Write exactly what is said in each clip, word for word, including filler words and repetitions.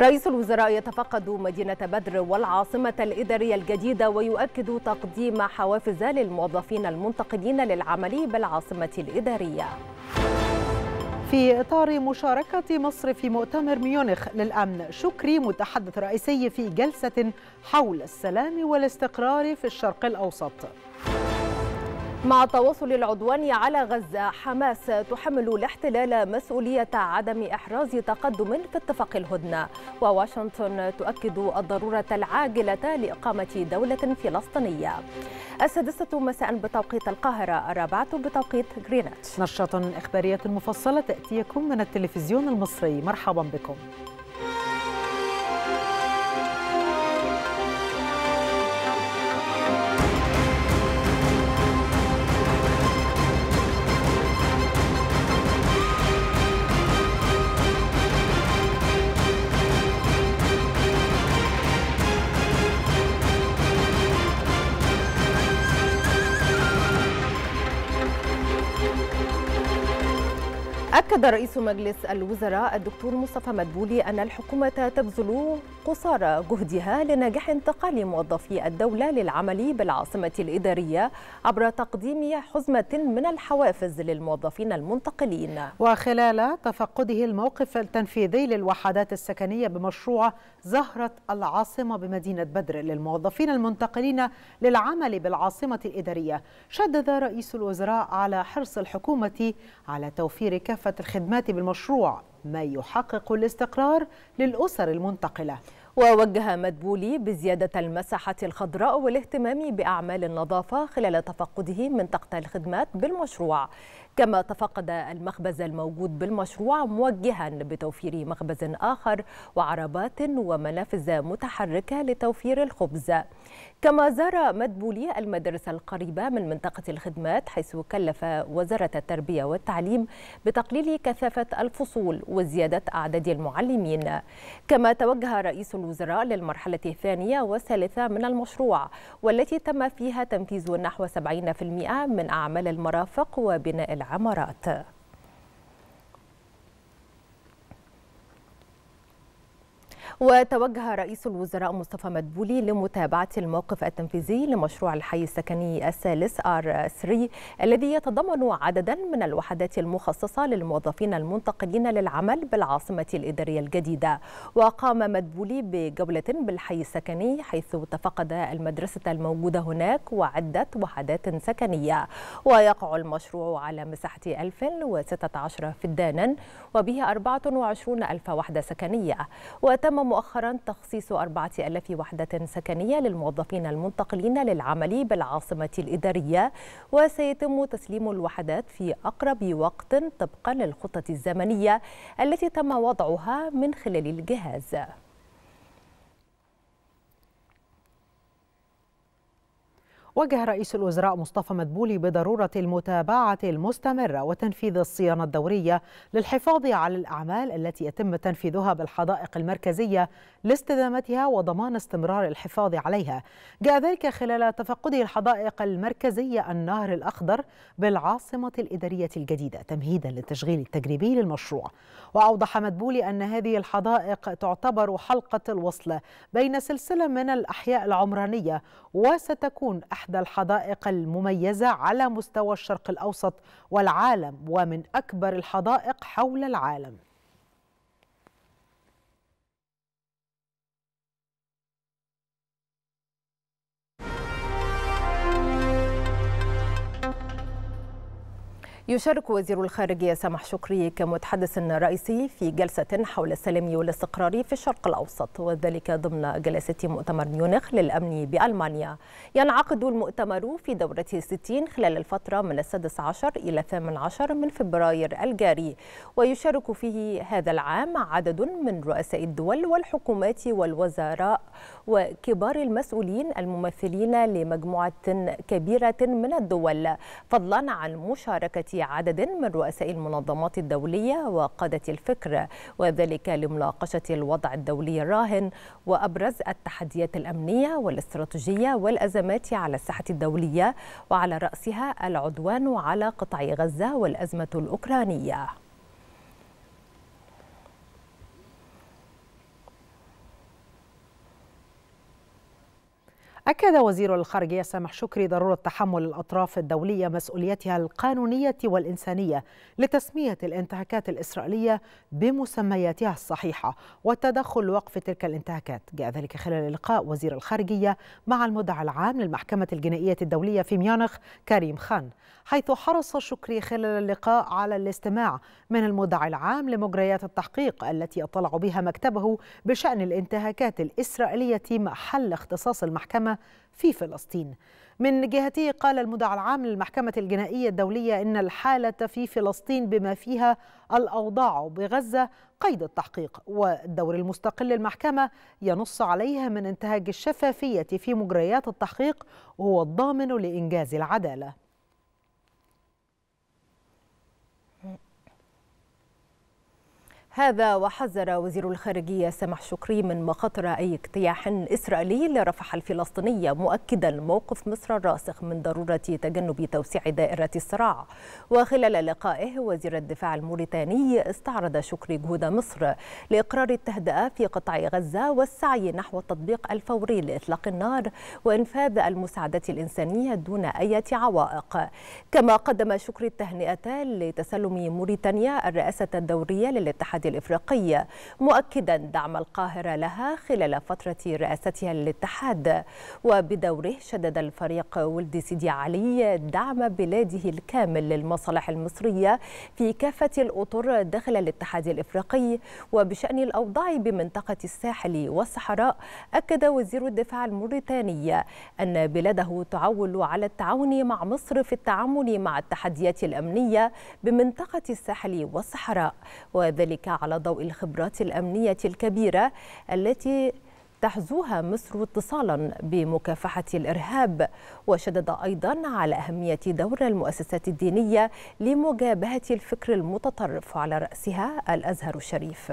رئيس الوزراء يتفقد مدينة بدر والعاصمة الإدارية الجديدة ويؤكد تقديم حوافز للموظفين المنتقلين للعمل بالعاصمة الإدارية. في إطار مشاركة مصر في مؤتمر ميونخ للأمن، شكري متحدث رئيسي في جلسة حول السلام والاستقرار في الشرق الأوسط. مع تواصل العدوان على غزة، حماس تحمل الاحتلال مسؤولية عدم إحراز تقدم في اتفاق الهدنة، وواشنطن تؤكد الضرورة العاجلة لإقامة دولة فلسطينية. السادسة مساء بتوقيت القاهرة، الرابعة بتوقيت غرينتش. نشرة إخبارية مفصلة تأتيكم من التلفزيون المصري، مرحبا بكم. أكد رئيس مجلس الوزراء الدكتور مصطفى مدبولي أن الحكومة تبذل قصارى جهدها لنجاح انتقال موظفي الدولة للعمل بالعاصمة الإدارية عبر تقديم حزمة من الحوافز للموظفين المنتقلين. وخلال تفقده الموقف التنفيذي للوحدات السكنية بمشروع زهرة العاصمة بمدينة بدر للموظفين المنتقلين للعمل بالعاصمة الإدارية، شدد رئيس الوزراء على حرص الحكومة على توفير كافة الخدمات بالمشروع ما يحقق الاستقرار للأسر المنتقلة. ووجه مدبولي بزيادة المساحة الخضراء والاهتمام بأعمال النظافة خلال تفقده منطقة الخدمات بالمشروع، كما تفقد المخبز الموجود بالمشروع موجها بتوفير مخبز آخر وعربات ومنافذ متحركة لتوفير الخبز. كما زار مدبولي المدارس القريبة من منطقة الخدمات، حيث كلف وزارة التربية والتعليم بتقليل كثافة الفصول وزيادة أعداد المعلمين. كما توجه رئيس الوزراء للمرحلة الثانية والثالثة من المشروع، والتي تم فيها تنفيذ نحو سبعين بالمئة من أعمال المرافق وبناء العمارات. وتوجه رئيس الوزراء مصطفى مدبولي لمتابعة الموقف التنفيذي لمشروع الحي السكني الثالث آر ثلاثة الذي يتضمن عددا من الوحدات المخصصة للموظفين المنتقلين للعمل بالعاصمة الإدارية الجديدة. وقام مدبولي بجولة بالحي السكني، حيث تفقد المدرسة الموجودة هناك وعدة وحدات سكنية. ويقع المشروع على مساحة ألف وستة عشر فدانا وبه أربعة وعشرين ألف وحدة سكنية. وتم مؤخرا تخصيص أربعة آلاف وحدة سكنية للموظفين المنتقلين للعمل بالعاصمة الإدارية، وسيتم تسليم الوحدات في أقرب وقت طبقا للخطة الزمنية التي تم وضعها من خلال الجهاز. وجه رئيس الوزراء مصطفى مدبولي بضرورة المتابعة المستمرة وتنفيذ الصيانة الدورية للحفاظ على الأعمال التي يتم تنفيذها بالحدائق المركزية لاستدامتها وضمان استمرار الحفاظ عليها. جاء ذلك خلال تفقده الحدائق المركزية النهر الأخضر بالعاصمة الإدارية الجديدة تمهيدا للتشغيل التجريبي للمشروع. وأوضح مدبولي أن هذه الحدائق تعتبر حلقة الوصل بين سلسلة من الأحياء العمرانية، وستكون إحدى الحدائق المميزة على مستوى الشرق الأوسط والعالم، ومن أكبر الحدائق حول العالم. يشارك وزير الخارجية سامح شكري كمتحدث رئيسي في جلسة حول السلام والاستقرار في الشرق الأوسط، وذلك ضمن جلسة مؤتمر ميونخ للأمن بألمانيا. ينعقد المؤتمر في دورته الستين خلال الفترة من السادس عشر إلى الثامن عشر من فبراير الجاري، ويشارك فيه هذا العام عدد من رؤساء الدول والحكومات والوزراء وكبار المسؤولين الممثلين لمجموعة كبيرة من الدول، فضلا عن مشاركة عدد من رؤساء المنظمات الدولية وقادة الفكر، وذلك لمناقشة الوضع الدولي الراهن وأبرز التحديات الأمنية والاستراتيجية والأزمات على الساحة الدولية، وعلى رأسها العدوان على قطاع غزة والأزمة الأوكرانية. أكد وزير الخارجية سامح شكري ضرورة تحمل الأطراف الدولية مسؤوليتها القانونية والإنسانية لتسمية الانتهاكات الإسرائيلية بمسمياتها الصحيحة والتدخل لوقف تلك الانتهاكات. جاء ذلك خلال لقاء وزير الخارجية مع المدعي العام للمحكمة الجنائية الدولية في ميونخ كريم خان، حيث حرص شكري خلال اللقاء على الاستماع من المدعي العام لمجريات التحقيق التي يطلع بها مكتبه بشأن الانتهاكات الإسرائيلية محل اختصاص المحكمة في فلسطين. من جهته قال المدعي العام للمحكمة الجنائية الدولية إن الحالة في فلسطين بما فيها الأوضاع بغزة قيد التحقيق، والدور المستقل للمحكمة ينص عليها من انتهاج الشفافية في مجريات التحقيق وهو الضامن لإنجاز العدالة. هذا وحذر وزير الخارجية سامح شكري من مخاطر أي اجتياح إسرائيلي لرفح الفلسطينية، مؤكدا موقف مصر الراسخ من ضرورة تجنب توسيع دائرة الصراع. وخلال لقائه وزير الدفاع الموريتاني استعرض شكري جهود مصر لإقرار التهدئة في قطاع غزة والسعي نحو التطبيق الفوري لإطلاق النار وإنفاذ المساعدات الإنسانية دون أي عوائق. كما قدم شكري التهنئة لتسلم موريتانيا الرئاسة الدورية للاتحاد الإفريقية، مؤكدا دعم القاهرة لها خلال فترة رئاستها للاتحاد. وبدوره شدد الفريق ولد سيدي علي دعم بلاده الكامل للمصالح المصرية في كافة الأطر داخل الاتحاد الإفريقي. وبشأن الأوضاع بمنطقة الساحل والصحراء، أكد وزير الدفاع الموريتاني أن بلاده تعول على التعاون مع مصر في التعامل مع التحديات الأمنية بمنطقة الساحل والصحراء، وذلك على ضوء الخبرات الأمنية الكبيرة التي تحظوها مصر اتصالا بمكافحة الإرهاب. وشدد أيضا على أهمية دور المؤسسات الدينية لمجابهة الفكر المتطرف، على رأسها الأزهر الشريف.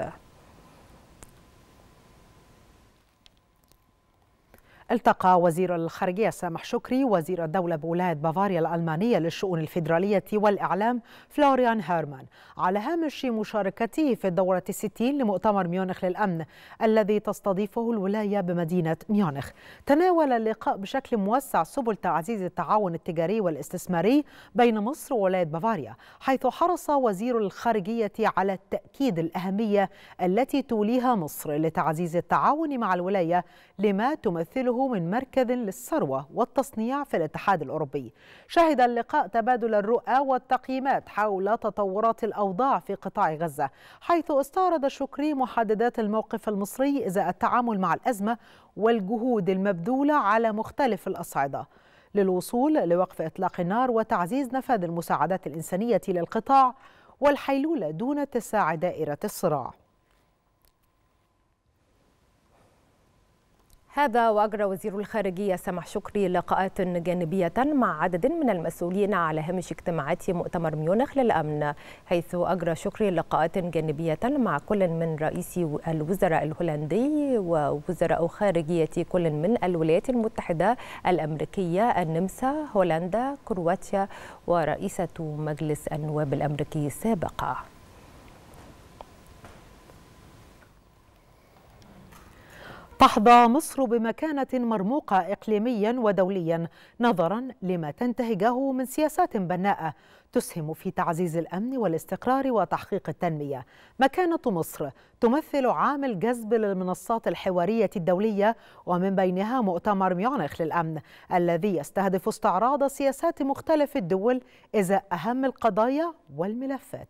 التقى وزير الخارجية سامح شكري وزير الدولة بولاية بافاريا الألمانية للشؤون الفيدرالية والإعلام فلوريان هيرمان على هامش مشاركته في الدورة الستين لمؤتمر ميونخ للأمن الذي تستضيفه الولاية بمدينة ميونخ. تناول اللقاء بشكل موسع سبل تعزيز التعاون التجاري والاستثماري بين مصر وولاية بافاريا، حيث حرص وزير الخارجية على تأكيد الأهمية التي توليها مصر لتعزيز التعاون مع الولاية لما تمثله من مركز للثروة والتصنيع في الاتحاد الأوروبي. شهد اللقاء تبادل الرؤى والتقييمات حول تطورات الأوضاع في قطاع غزة، حيث استعرض شكري محددات الموقف المصري إزاء التعامل مع الأزمة والجهود المبذولة على مختلف الأصعدة للوصول لوقف إطلاق النار وتعزيز نفاذ المساعدات الإنسانية للقطاع والحيلولة دون اتساع دائرة الصراع. هذا وأجرى وزير الخارجية سامح شكري لقاءات جانبية مع عدد من المسؤولين على هامش اجتماعات مؤتمر ميونخ للأمن، حيث أجرى شكري لقاءات جانبية مع كل من رئيس الوزراء الهولندي ووزراء خارجية كل من الولايات المتحدة الأمريكية، النمسا، هولندا، كرواتيا، ورئيسة مجلس النواب الأمريكي السابقة. تحظى مصر بمكانة مرموقة إقليميا ودوليا نظرا لما تنتهجه من سياسات بناءة تسهم في تعزيز الأمن والاستقرار وتحقيق التنمية. مكانة مصر تمثل عامل جذب للمنصات الحوارية الدولية، ومن بينها مؤتمر ميونخ للأمن الذي يستهدف استعراض سياسات مختلف الدول إزاء أهم القضايا والملفات.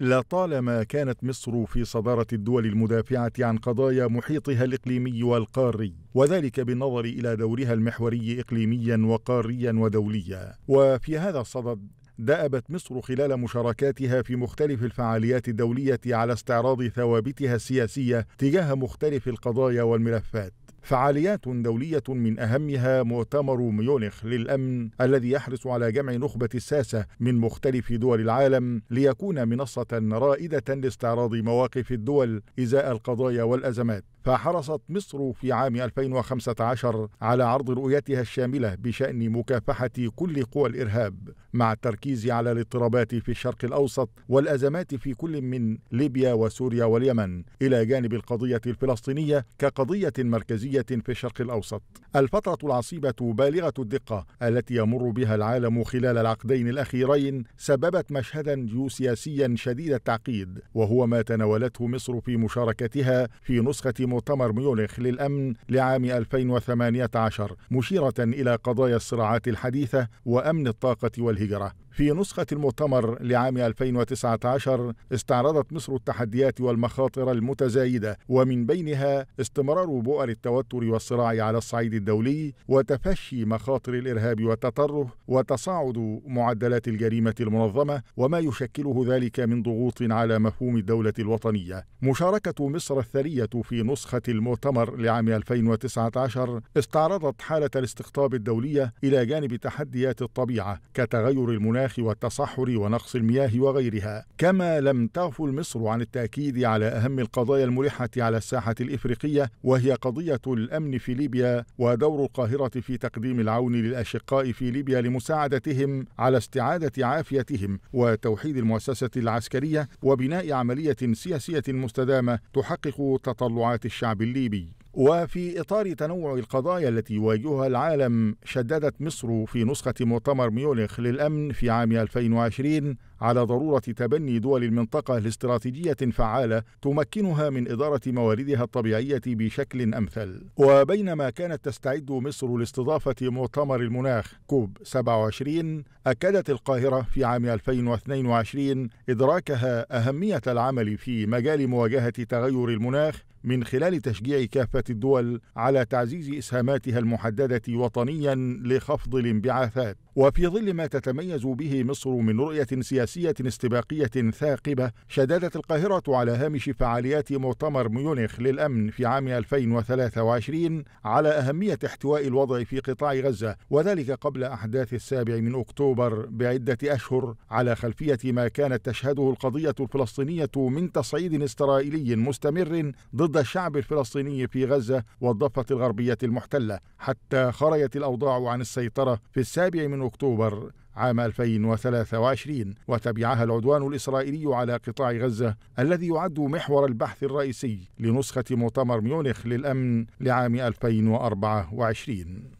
لطالما كانت مصر في صدارة الدول المدافعة عن قضايا محيطها الإقليمي والقاري، وذلك بالنظر إلى دورها المحوري إقليميا وقاريا ودوليا. وفي هذا الصدد دأبت مصر خلال مشاركاتها في مختلف الفعاليات الدولية على استعراض ثوابتها السياسية تجاه مختلف القضايا والملفات. فعاليات دولية من أهمها مؤتمر ميونخ للأمن الذي يحرص على جمع نخبة الساسة من مختلف دول العالم ليكون منصة رائدة لاستعراض مواقف الدول إزاء القضايا والأزمات. فحرصت مصر في عام ألفين وخمسة عشر على عرض رؤيتها الشاملة بشأن مكافحة كل قوى الإرهاب، مع التركيز على الاضطرابات في الشرق الأوسط والأزمات في كل من ليبيا وسوريا واليمن، إلى جانب القضية الفلسطينية كقضية مركزية عالمية في الشرق الأوسط. الفترة العصيبة بالغة الدقة التي يمر بها العالم خلال العقدين الأخيرين سببت مشهدا جيوسياسيا شديد التعقيد، وهو ما تناولته مصر في مشاركتها في نسخة مؤتمر ميونخ للأمن لعام ألفين وثمانية عشر، مشيرة إلى قضايا الصراعات الحديثة وأمن الطاقة والهجرة. في نسخة المؤتمر لعام ألفين وتسعة عشر استعرضت مصر التحديات والمخاطر المتزايدة، ومن بينها استمرار بؤر التوتر والصراع على الصعيد الدولي، وتفشي مخاطر الإرهاب والتطرف، وتصاعد معدلات الجريمة المنظمة وما يشكله ذلك من ضغوط على مفهوم الدولة الوطنية. مشاركة مصر الثرية في نسخة المؤتمر لعام ألفين وتسعة عشر استعرضت حالة الاستقطاب الدولية إلى جانب تحديات الطبيعة كتغير المناخ والتصحر ونقص المياه وغيرها، كما لم تغفل مصر عن التأكيد على أهم القضايا الملحة على الساحة الإفريقية، وهي قضية الأمن في ليبيا ودور القاهرة في تقديم العون للأشقاء في ليبيا لمساعدتهم على استعادة عافيتهم وتوحيد المؤسسة العسكرية وبناء عملية سياسية مستدامة تحقق تطلعات الشعب الليبي. وفي إطار تنوع القضايا التي يواجهها العالم، شددت مصر في نسخة مؤتمر ميونخ للأمن في عام ألفين وعشرين على ضرورة تبني دول المنطقة لاستراتيجية فعالة تمكنها من إدارة مواردها الطبيعية بشكل أمثل. وبينما كانت تستعد مصر لاستضافة مؤتمر المناخ كوب سبعة وعشرين، أكدت القاهرة في عام ألفين واثنين وعشرين إدراكها أهمية العمل في مجال مواجهة تغير المناخ من خلال تشجيع كافة الدول على تعزيز إسهاماتها المحددة وطنيا لخفض الانبعاثات. وفي ظل ما تتميز به مصر من رؤية سياسية استباقية ثاقبة، شددت القاهرة على هامش فعاليات مؤتمر ميونخ للأمن في عام ألفين وثلاثة وعشرين على أهمية احتواء الوضع في قطاع غزة، وذلك قبل أحداث السابع من أكتوبر بعدة أشهر، على خلفية ما كانت تشهده القضية الفلسطينية من تصعيد إسرائيلي مستمر ضد الشعب الفلسطيني في غزة والضفة الغربية المحتلة، حتى خرجت الأوضاع عن السيطرة في السابع من أكتوبر عام ألفين وثلاثة وعشرين، وتبعها العدوان الإسرائيلي على قطاع غزة الذي يعد محور البحث الرئيسي لنسخة مؤتمر ميونخ للأمن لعام ألفين وأربعة وعشرين.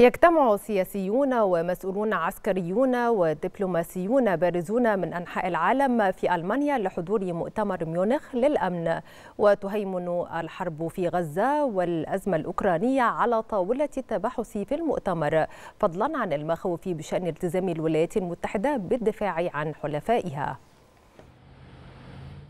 يجتمع سياسيون ومسؤولون عسكريون ودبلوماسيون بارزون من أنحاء العالم في ألمانيا لحضور مؤتمر ميونخ للأمن. وتهيمن الحرب في غزة والأزمة الأوكرانية على طاولة التباحث في المؤتمر، فضلا عن المخاوف بشأن التزام الولايات المتحدة بالدفاع عن حلفائها.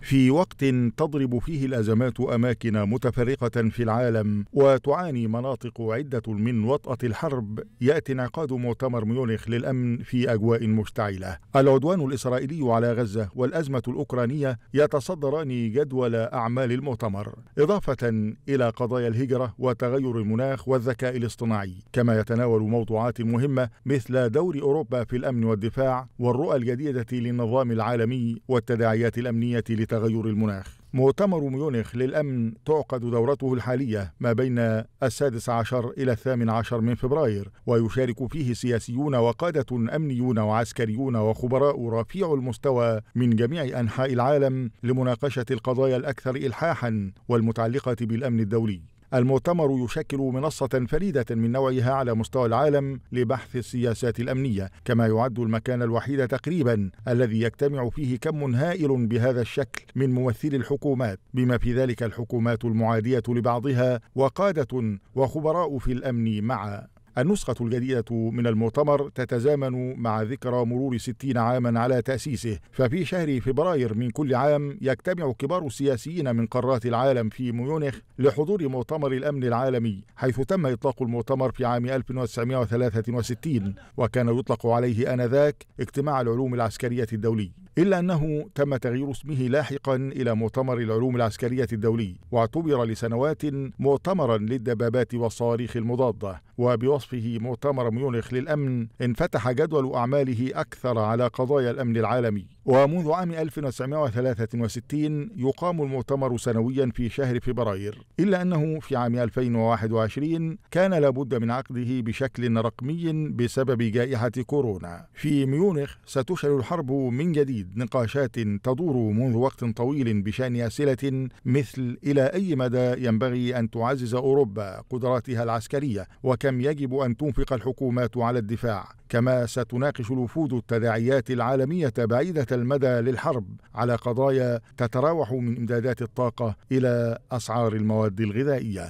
في وقت تضرب فيه الأزمات أماكن متفرقة في العالم وتعاني مناطق عدة من وطأة الحرب، يأتي انعقاد مؤتمر ميونخ للأمن في أجواء مشتعلة. العدوان الإسرائيلي على غزة والأزمة الأوكرانية يتصدران جدول أعمال المؤتمر، إضافة إلى قضايا الهجرة وتغير المناخ والذكاء الاصطناعي، كما يتناول موضوعات مهمة مثل دور أوروبا في الأمن والدفاع والرؤى الجديدة للنظام العالمي والتداعيات الأمنية لتغير تغير المناخ. مؤتمر ميونخ للأمن تعقد دورته الحالية ما بين السادس عشر إلى الثامن عشر من فبراير، ويشارك فيه سياسيون وقادة أمنيون وعسكريون وخبراء رفيع المستوى من جميع أنحاء العالم لمناقشة القضايا الأكثر إلحاحا والمتعلقة بالأمن الدولي. المؤتمر يشكل منصة فريدة من نوعها على مستوى العالم لبحث السياسات الأمنية، كما يعد المكان الوحيد تقريبا الذي يجتمع فيه كم هائل بهذا الشكل من ممثلي الحكومات، بما في ذلك الحكومات المعادية لبعضها وقادة وخبراء في الأمن معا. النسخة الجديدة من المؤتمر تتزامن مع ذكرى مرور ستين عاما على تأسيسه، ففي شهر فبراير من كل عام يجتمع كبار السياسيين من قارات العالم في ميونخ لحضور مؤتمر الأمن العالمي، حيث تم إطلاق المؤتمر في عام ألف وتسعمائة وثلاثة وستين، وكان يطلق عليه آنذاك اجتماع العلوم العسكرية الدولي. إلا أنه تم تغيير اسمه لاحقا إلى مؤتمر العلوم العسكرية الدولي، واعتبر لسنوات مؤتمرا للدبابات والصواريخ المضادة. وبوصفه مؤتمر ميونخ للأمن انفتح جدول أعماله أكثر على قضايا الأمن العالمي. ومنذ عام ألف وتسعمائة وثلاثة وستين يقام المؤتمر سنويا في شهر فبراير، إلا أنه في عام ألفين وواحد وعشرين كان لابد من عقده بشكل رقمي بسبب جائحة كورونا. في ميونخ ستشعل الحرب من جديد نقاشات تدور منذ وقت طويل بشأن أسئلة مثل إلى أي مدى ينبغي أن تعزز أوروبا قدراتها العسكرية، وكم يجب أن تنفق الحكومات على الدفاع، كما ستناقش الوفود التداعيات العالمية بعيدة المدى للحرب على قضايا تتراوح من إمدادات الطاقة إلى أسعار المواد الغذائية.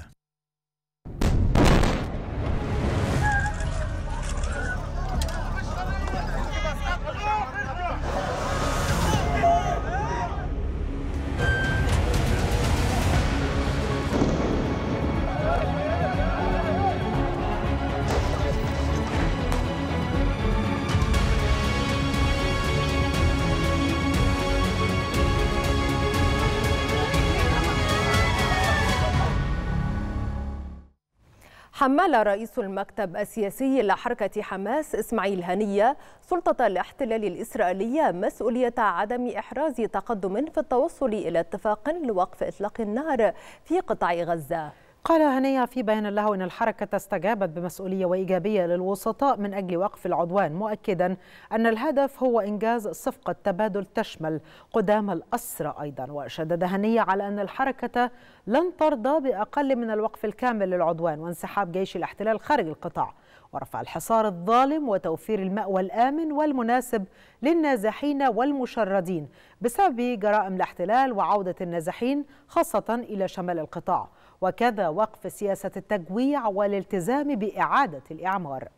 حمل رئيس المكتب السياسي لحركة حماس إسماعيل هنية سلطة الاحتلال الإسرائيلية مسؤولية عدم إحراز تقدم في التوصل إلى اتفاق لوقف إطلاق النار في قطاع غزة. قال هنية في بيان له أن الحركة استجابت بمسؤولية وإيجابية للوسطاء من أجل وقف العدوان، مؤكدا أن الهدف هو إنجاز صفقة تبادل تشمل قدام الأسرى أيضا. وشدد هنية على أن الحركة لن ترضى بأقل من الوقف الكامل للعدوان وانسحاب جيش الاحتلال خارج القطاع ورفع الحصار الظالم وتوفير المأوى الآمن والمناسب للنازحين والمشردين بسبب جرائم الاحتلال وعودة النازحين خاصة إلى شمال القطاع، وكذا وقف سياسة التجويع والالتزام بإعادة الإعمار.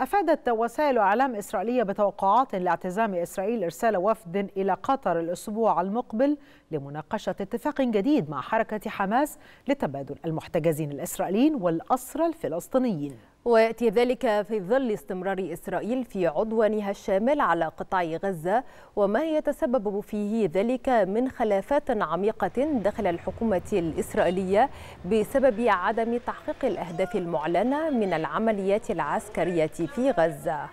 أفادت وسائل إعلام إسرائيلية بتوقعات لاعتزام إسرائيل إرسال وفد إلى قطر الأسبوع المقبل لمناقشة اتفاق جديد مع حركة حماس لتبادل المحتجزين الإسرائيليين والأسرى الفلسطينيين. ويأتي ذلك في ظل استمرار إسرائيل في عدوانها الشامل على قطاع غزة وما يتسبب فيه ذلك من خلافات عميقة داخل الحكومة الإسرائيلية بسبب عدم تحقيق الأهداف المعلنة من العمليات العسكرية في غزة.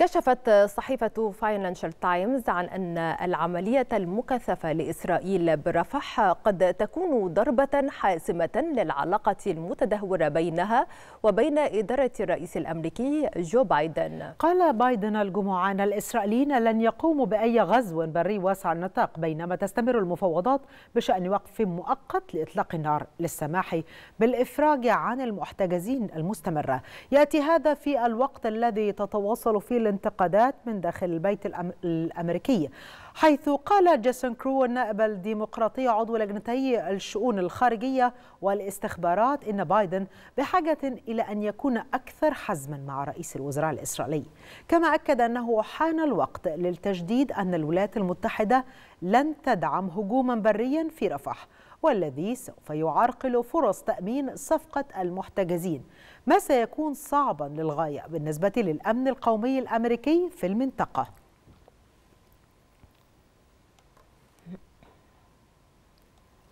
كشفت صحيفة فاينانشال تايمز عن أن العملية المكثفة لإسرائيل برفح قد تكون ضربة حاسمة للعلاقة المتدهورة بينها وبين إدارة الرئيس الأمريكي جو بايدن. قال بايدن الجمعة أن الإسرائيليين لن يقوموا بأي غزو بري واسع النطاق بينما تستمر المفاوضات بشأن وقف مؤقت لإطلاق النار للسماح بالإفراج عن المحتجزين المستمرة. يأتي هذا في الوقت الذي تتواصل فيه انتقادات من داخل البيت الأمريكي، حيث قال جيسون كرو النائب الديمقراطي عضو لجنتي الشؤون الخارجية والاستخبارات إن بايدن بحاجة إلى أن يكون أكثر حزما مع رئيس الوزراء الإسرائيلي، كما أكد أنه حان الوقت للتجديد أن الولايات المتحدة لن تدعم هجوما بريا في رفح والذي سوف يعرقل فرص تأمين صفقة المحتجزين، ما سيكون صعبا للغاية بالنسبة للأمن القومي الأمريكي في المنطقة.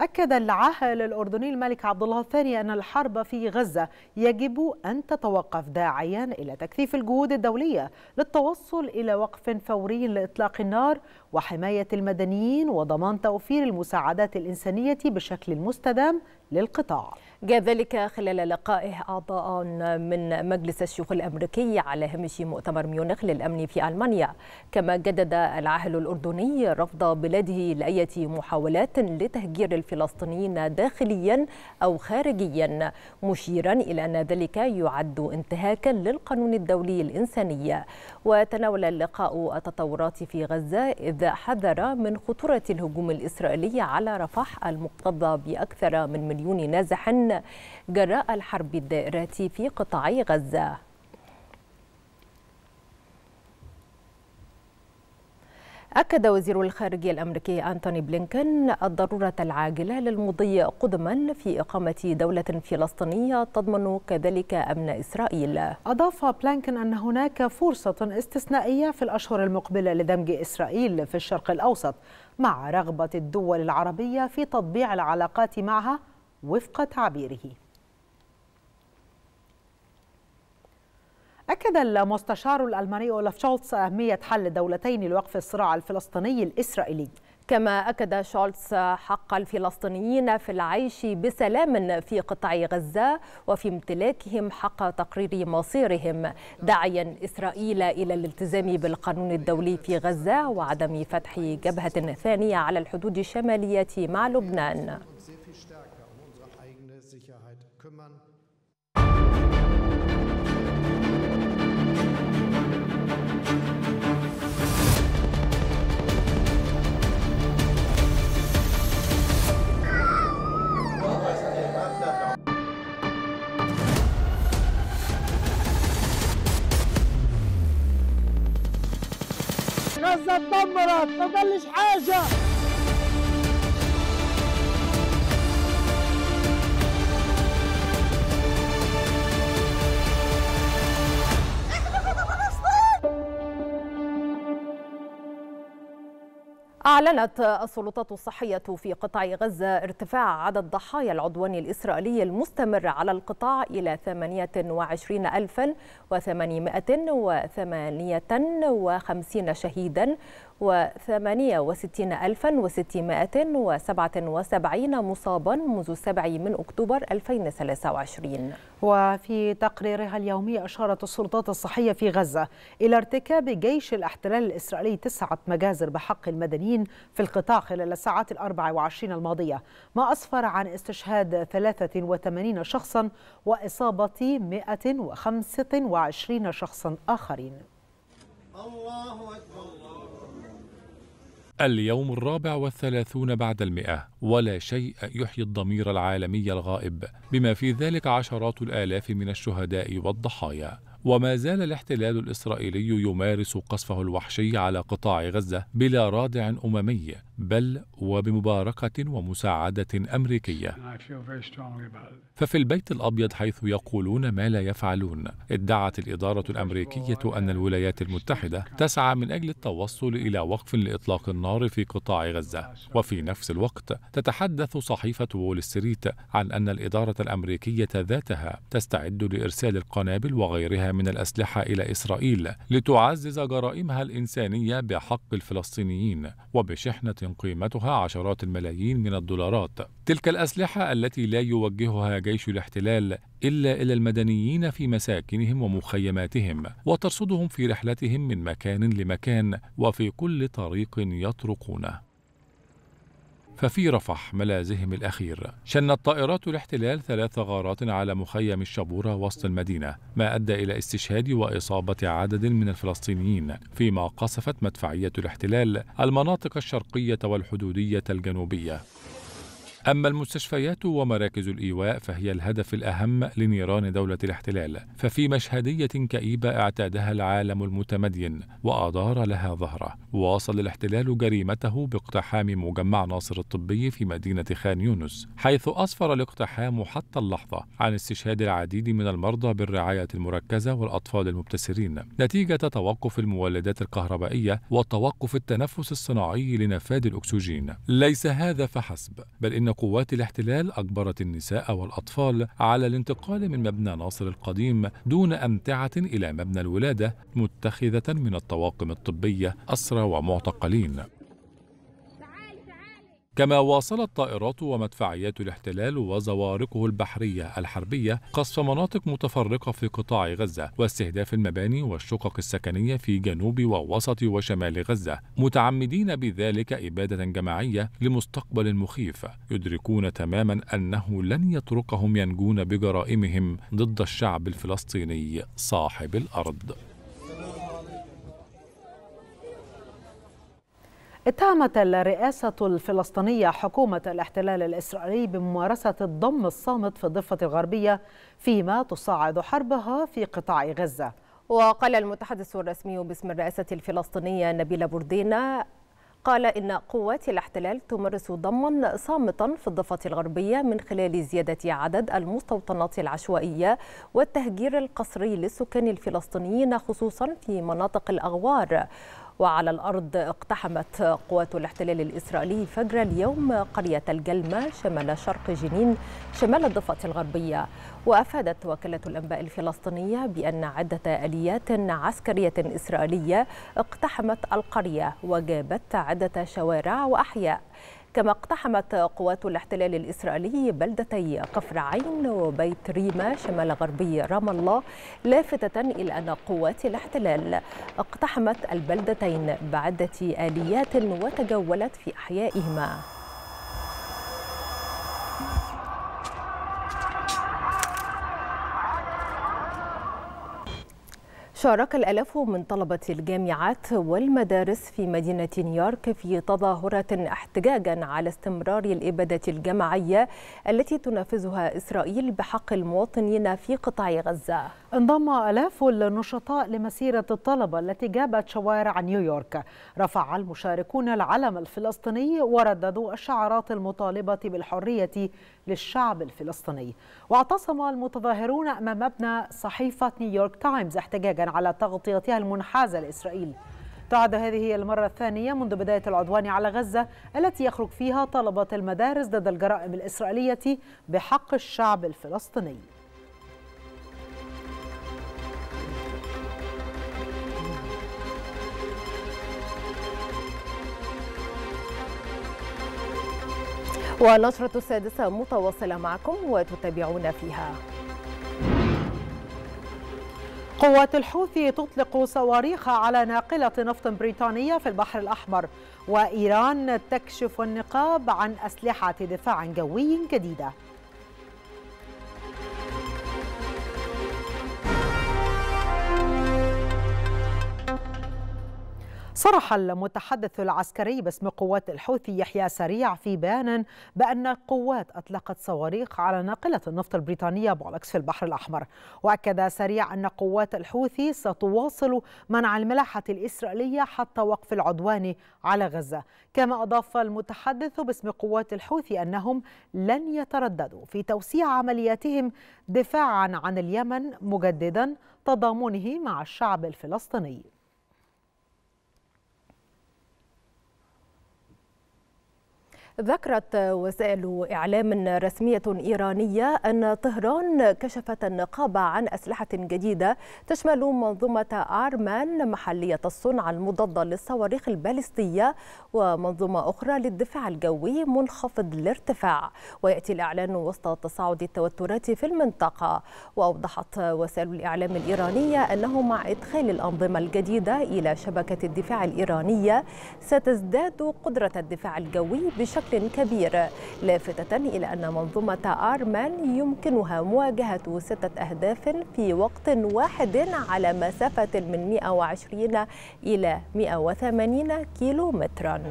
أكد العاهل الأردني الملك عبدالله الثاني أن الحرب في غزة يجب أن تتوقف داعيا إلى تكثيف الجهود الدولية للتوصل إلى وقف فوري لإطلاق النار وحماية المدنيين وضمان توفير المساعدات الإنسانية بشكل مستدام للقطاع. جاء ذلك خلال لقائه أعضاء من مجلس الشيوخ الأمريكي على هامش مؤتمر ميونخ للأمن في ألمانيا، كما جدد العاهل الأردني رفض بلاده لأية محاولات لتهجير الفلسطينيين داخليا أو خارجيا، مشيرا إلى أن ذلك يعد انتهاكا للقانون الدولي الإنساني. وتناول اللقاء التطورات في غزة إذ حذر من خطورة الهجوم الإسرائيلي على رفح المكتظة بأكثر من مليون نازح جراء الحرب الدائرة في قطاع غزة. أكد وزير الخارجية الأمريكي أنتوني بلينكن الضرورة العاجلة للمضي قدما في إقامة دولة فلسطينية تضمن كذلك أمن إسرائيل. أضاف بلينكن أن هناك فرصة استثنائية في الأشهر المقبلة لدمج إسرائيل في الشرق الأوسط مع رغبة الدول العربية في تطبيع العلاقات معها وفق تعبيره. أكد المستشار الألماني أولاف شولتس أهمية حل دولتين لوقف الصراع الفلسطيني الإسرائيلي. كما أكد شولتس حق الفلسطينيين في العيش بسلام في قطاع غزة وفي امتلاكهم حق تقرير مصيرهم، داعيا إسرائيل إلى الالتزام بالقانون الدولي في غزة وعدم فتح جبهة ثانية على الحدود الشمالية مع لبنان. غزة اتدمرت ما ضلش حاجة. أعلنت السلطات الصحية في قطاع غزة ارتفاع عدد ضحايا العدوان الإسرائيلي المستمر على القطاع إلى ثمانية وعشرين ألفا وثمانمائة وثمانية وخمسين شهيدا وثمانية وستين ألفا وستمائة وسبعة وسبعين مصابا منذ السابع من أكتوبر ألفين وثلاثة وعشرين. وفي تقريرها اليومي أشارت السلطات الصحية في غزة إلى ارتكاب جيش الاحتلال الإسرائيلي تسعة مجازر بحق المدنيين في القطاع خلال الساعات الأربع وعشرين الماضية، ما أسفر عن استشهاد ثلاثة وثمانين شخصا وإصابة مائة وخمسة وعشرين شخصا آخرين. الله أكبر. اليوم الرابع والثلاثون بعد المئة ولا شيء يحيي الضمير العالمي الغائب، بما في ذلك عشرات الآلاف من الشهداء والضحايا. وما زال الاحتلال الإسرائيلي يمارس قصفه الوحشي على قطاع غزة بلا رادع أممي، بل وبمباركة ومساعدة أمريكية. ففي البيت الأبيض حيث يقولون ما لا يفعلون، ادعت الإدارة الأمريكية أن الولايات المتحدة تسعى من أجل التوصل إلى وقف لإطلاق النار في قطاع غزة، وفي نفس الوقت تتحدث صحيفة وول ستريت عن أن الإدارة الأمريكية ذاتها تستعد لإرسال القنابل وغيرها من الأسلحة إلى إسرائيل لتعزز جرائمها الإنسانية بحق الفلسطينيين وبشحنة قيمتها عشرات الملايين من الدولارات. تلك الأسلحة التي لا يوجهها جيش الاحتلال إلا إلى المدنيين في مساكنهم ومخيماتهم، وترصدهم في رحلتهم من مكان لمكان وفي كل طريق يطرقونه. ففي رفح ملاذهم الأخير شنت طائرات الاحتلال ثلاث غارات على مخيم الشبورة وسط المدينة، ما أدى إلى استشهاد وإصابة عدد من الفلسطينيين، فيما قصفت مدفعية الاحتلال المناطق الشرقية والحدودية الجنوبية. أما المستشفيات ومراكز الإيواء فهي الهدف الأهم لنيران دولة الاحتلال، ففي مشهدية كئيبة اعتادها العالم المتمدين وأدار لها ظهره، واصل الاحتلال جريمته باقتحام مجمع ناصر الطبي في مدينة خان يونس، حيث أسفر الاقتحام حتى اللحظة عن استشهاد العديد من المرضى بالرعاية المركزة والأطفال المبتسرين نتيجة توقف المولدات الكهربائية وتوقف التنفس الصناعي لنفاذ الأكسجين. ليس هذا فحسب، بل إن قوات الاحتلال أجبرت النساء والأطفال على الانتقال من مبنى ناصر القديم دون أمتعة إلى مبنى الولادة، متخذة من الطواقم الطبية أسرى ومعتقلين. كما واصلت طائرات ومدفعيات الاحتلال وزوارقه البحرية الحربية قصف مناطق متفرقة في قطاع غزة واستهداف المباني والشقق السكنية في جنوب ووسط وشمال غزة، متعمدين بذلك إبادة جماعية لمستقبل مخيف، يدركون تماما أنه لن يتركهم ينجون بجرائمهم ضد الشعب الفلسطيني صاحب الأرض. اتهمت الرئاسة الفلسطينية حكومة الاحتلال الإسرائيلي بممارسة الضم الصامت في الضفة الغربية فيما تصاعد حربها في قطاع غزة. وقال المتحدث الرسمي باسم الرئاسة الفلسطينية نبيل بردينة قال إن قوات الاحتلال تمارس ضما صامتا في الضفة الغربية من خلال زيادة عدد المستوطنات العشوائية والتهجير القسري للسكان الفلسطينيين خصوصا في مناطق الأغوار. وعلى الأرض اقتحمت قوات الاحتلال الإسرائيلي فجر اليوم قرية الجلمة شمال شرق جنين شمال الضفة الغربية. وأفادت وكالة الأنباء الفلسطينية بأن عدة آليات عسكرية إسرائيلية اقتحمت القرية وجابت عدة شوارع وأحياء. كما اقتحمت قوات الاحتلال الإسرائيلي بلدتي قفر عين وبيت ريمة شمال غربي رام الله، لافتة إلى أن قوات الاحتلال اقتحمت البلدتين بعدة آليات وتجولت في أحيائهما. شارك الآلاف من طلبة الجامعات والمدارس في مدينة نيويورك في تظاهرة احتجاجا على استمرار الإبادة الجماعية التي تنفذها إسرائيل بحق المواطنين في قطاع غزة. انضم آلاف النشطاء لمسيرة الطلبة التي جابت شوارع نيويورك. رفع المشاركون العلم الفلسطيني ورددوا الشعارات المطالبة بالحرية للشعب الفلسطيني. واعتصم المتظاهرون أمام مبنى صحيفة نيويورك تايمز احتجاجا على تغطيتها المنحازة لإسرائيل. تعد هذه المرة الثانية منذ بداية العدوان على غزة التي يخرج فيها طلبة المدارس ضد الجرائم الإسرائيلية بحق الشعب الفلسطيني. والنشرة السادسة متواصلة معكم وتتابعون فيها. قوات الحوثي تطلق صواريخ على ناقلة نفط بريطانية في البحر الأحمر، وإيران تكشف النقاب عن أسلحة دفاع جوي جديدة. صرح المتحدث العسكري باسم قوات الحوثي يحيى سريع في بيان بأن القوات أطلقت صواريخ على ناقلة النفط البريطانية بولكس في البحر الأحمر. وأكد سريع أن قوات الحوثي ستواصل منع الملاحة الإسرائيلية حتى وقف العدوان على غزة. كما أضاف المتحدث باسم قوات الحوثي أنهم لن يترددوا في توسيع عملياتهم دفاعا عن اليمن، مجددا تضامنه مع الشعب الفلسطيني. ذكرت وسائل إعلام رسمية إيرانية أن طهران كشفت النقاب عن أسلحة جديدة تشمل منظومة آرمان محلية الصنع المضادة للصواريخ البالستية ومنظومة أخرى للدفاع الجوي منخفض الارتفاع. ويأتي الإعلان وسط تصاعد التوترات في المنطقة. وأوضحت وسائل الإعلام الإيرانية أنه مع إدخال الأنظمة الجديدة إلى شبكة الدفاع الإيرانية ستزداد قدرة الدفاع الجوي بشكل كبير، لافتة إلى أن منظومة آرمان يمكنها مواجهة ستة أهداف في وقت واحد على مسافة من مئة وعشرين إلى مئة وثمانين كيلومترا.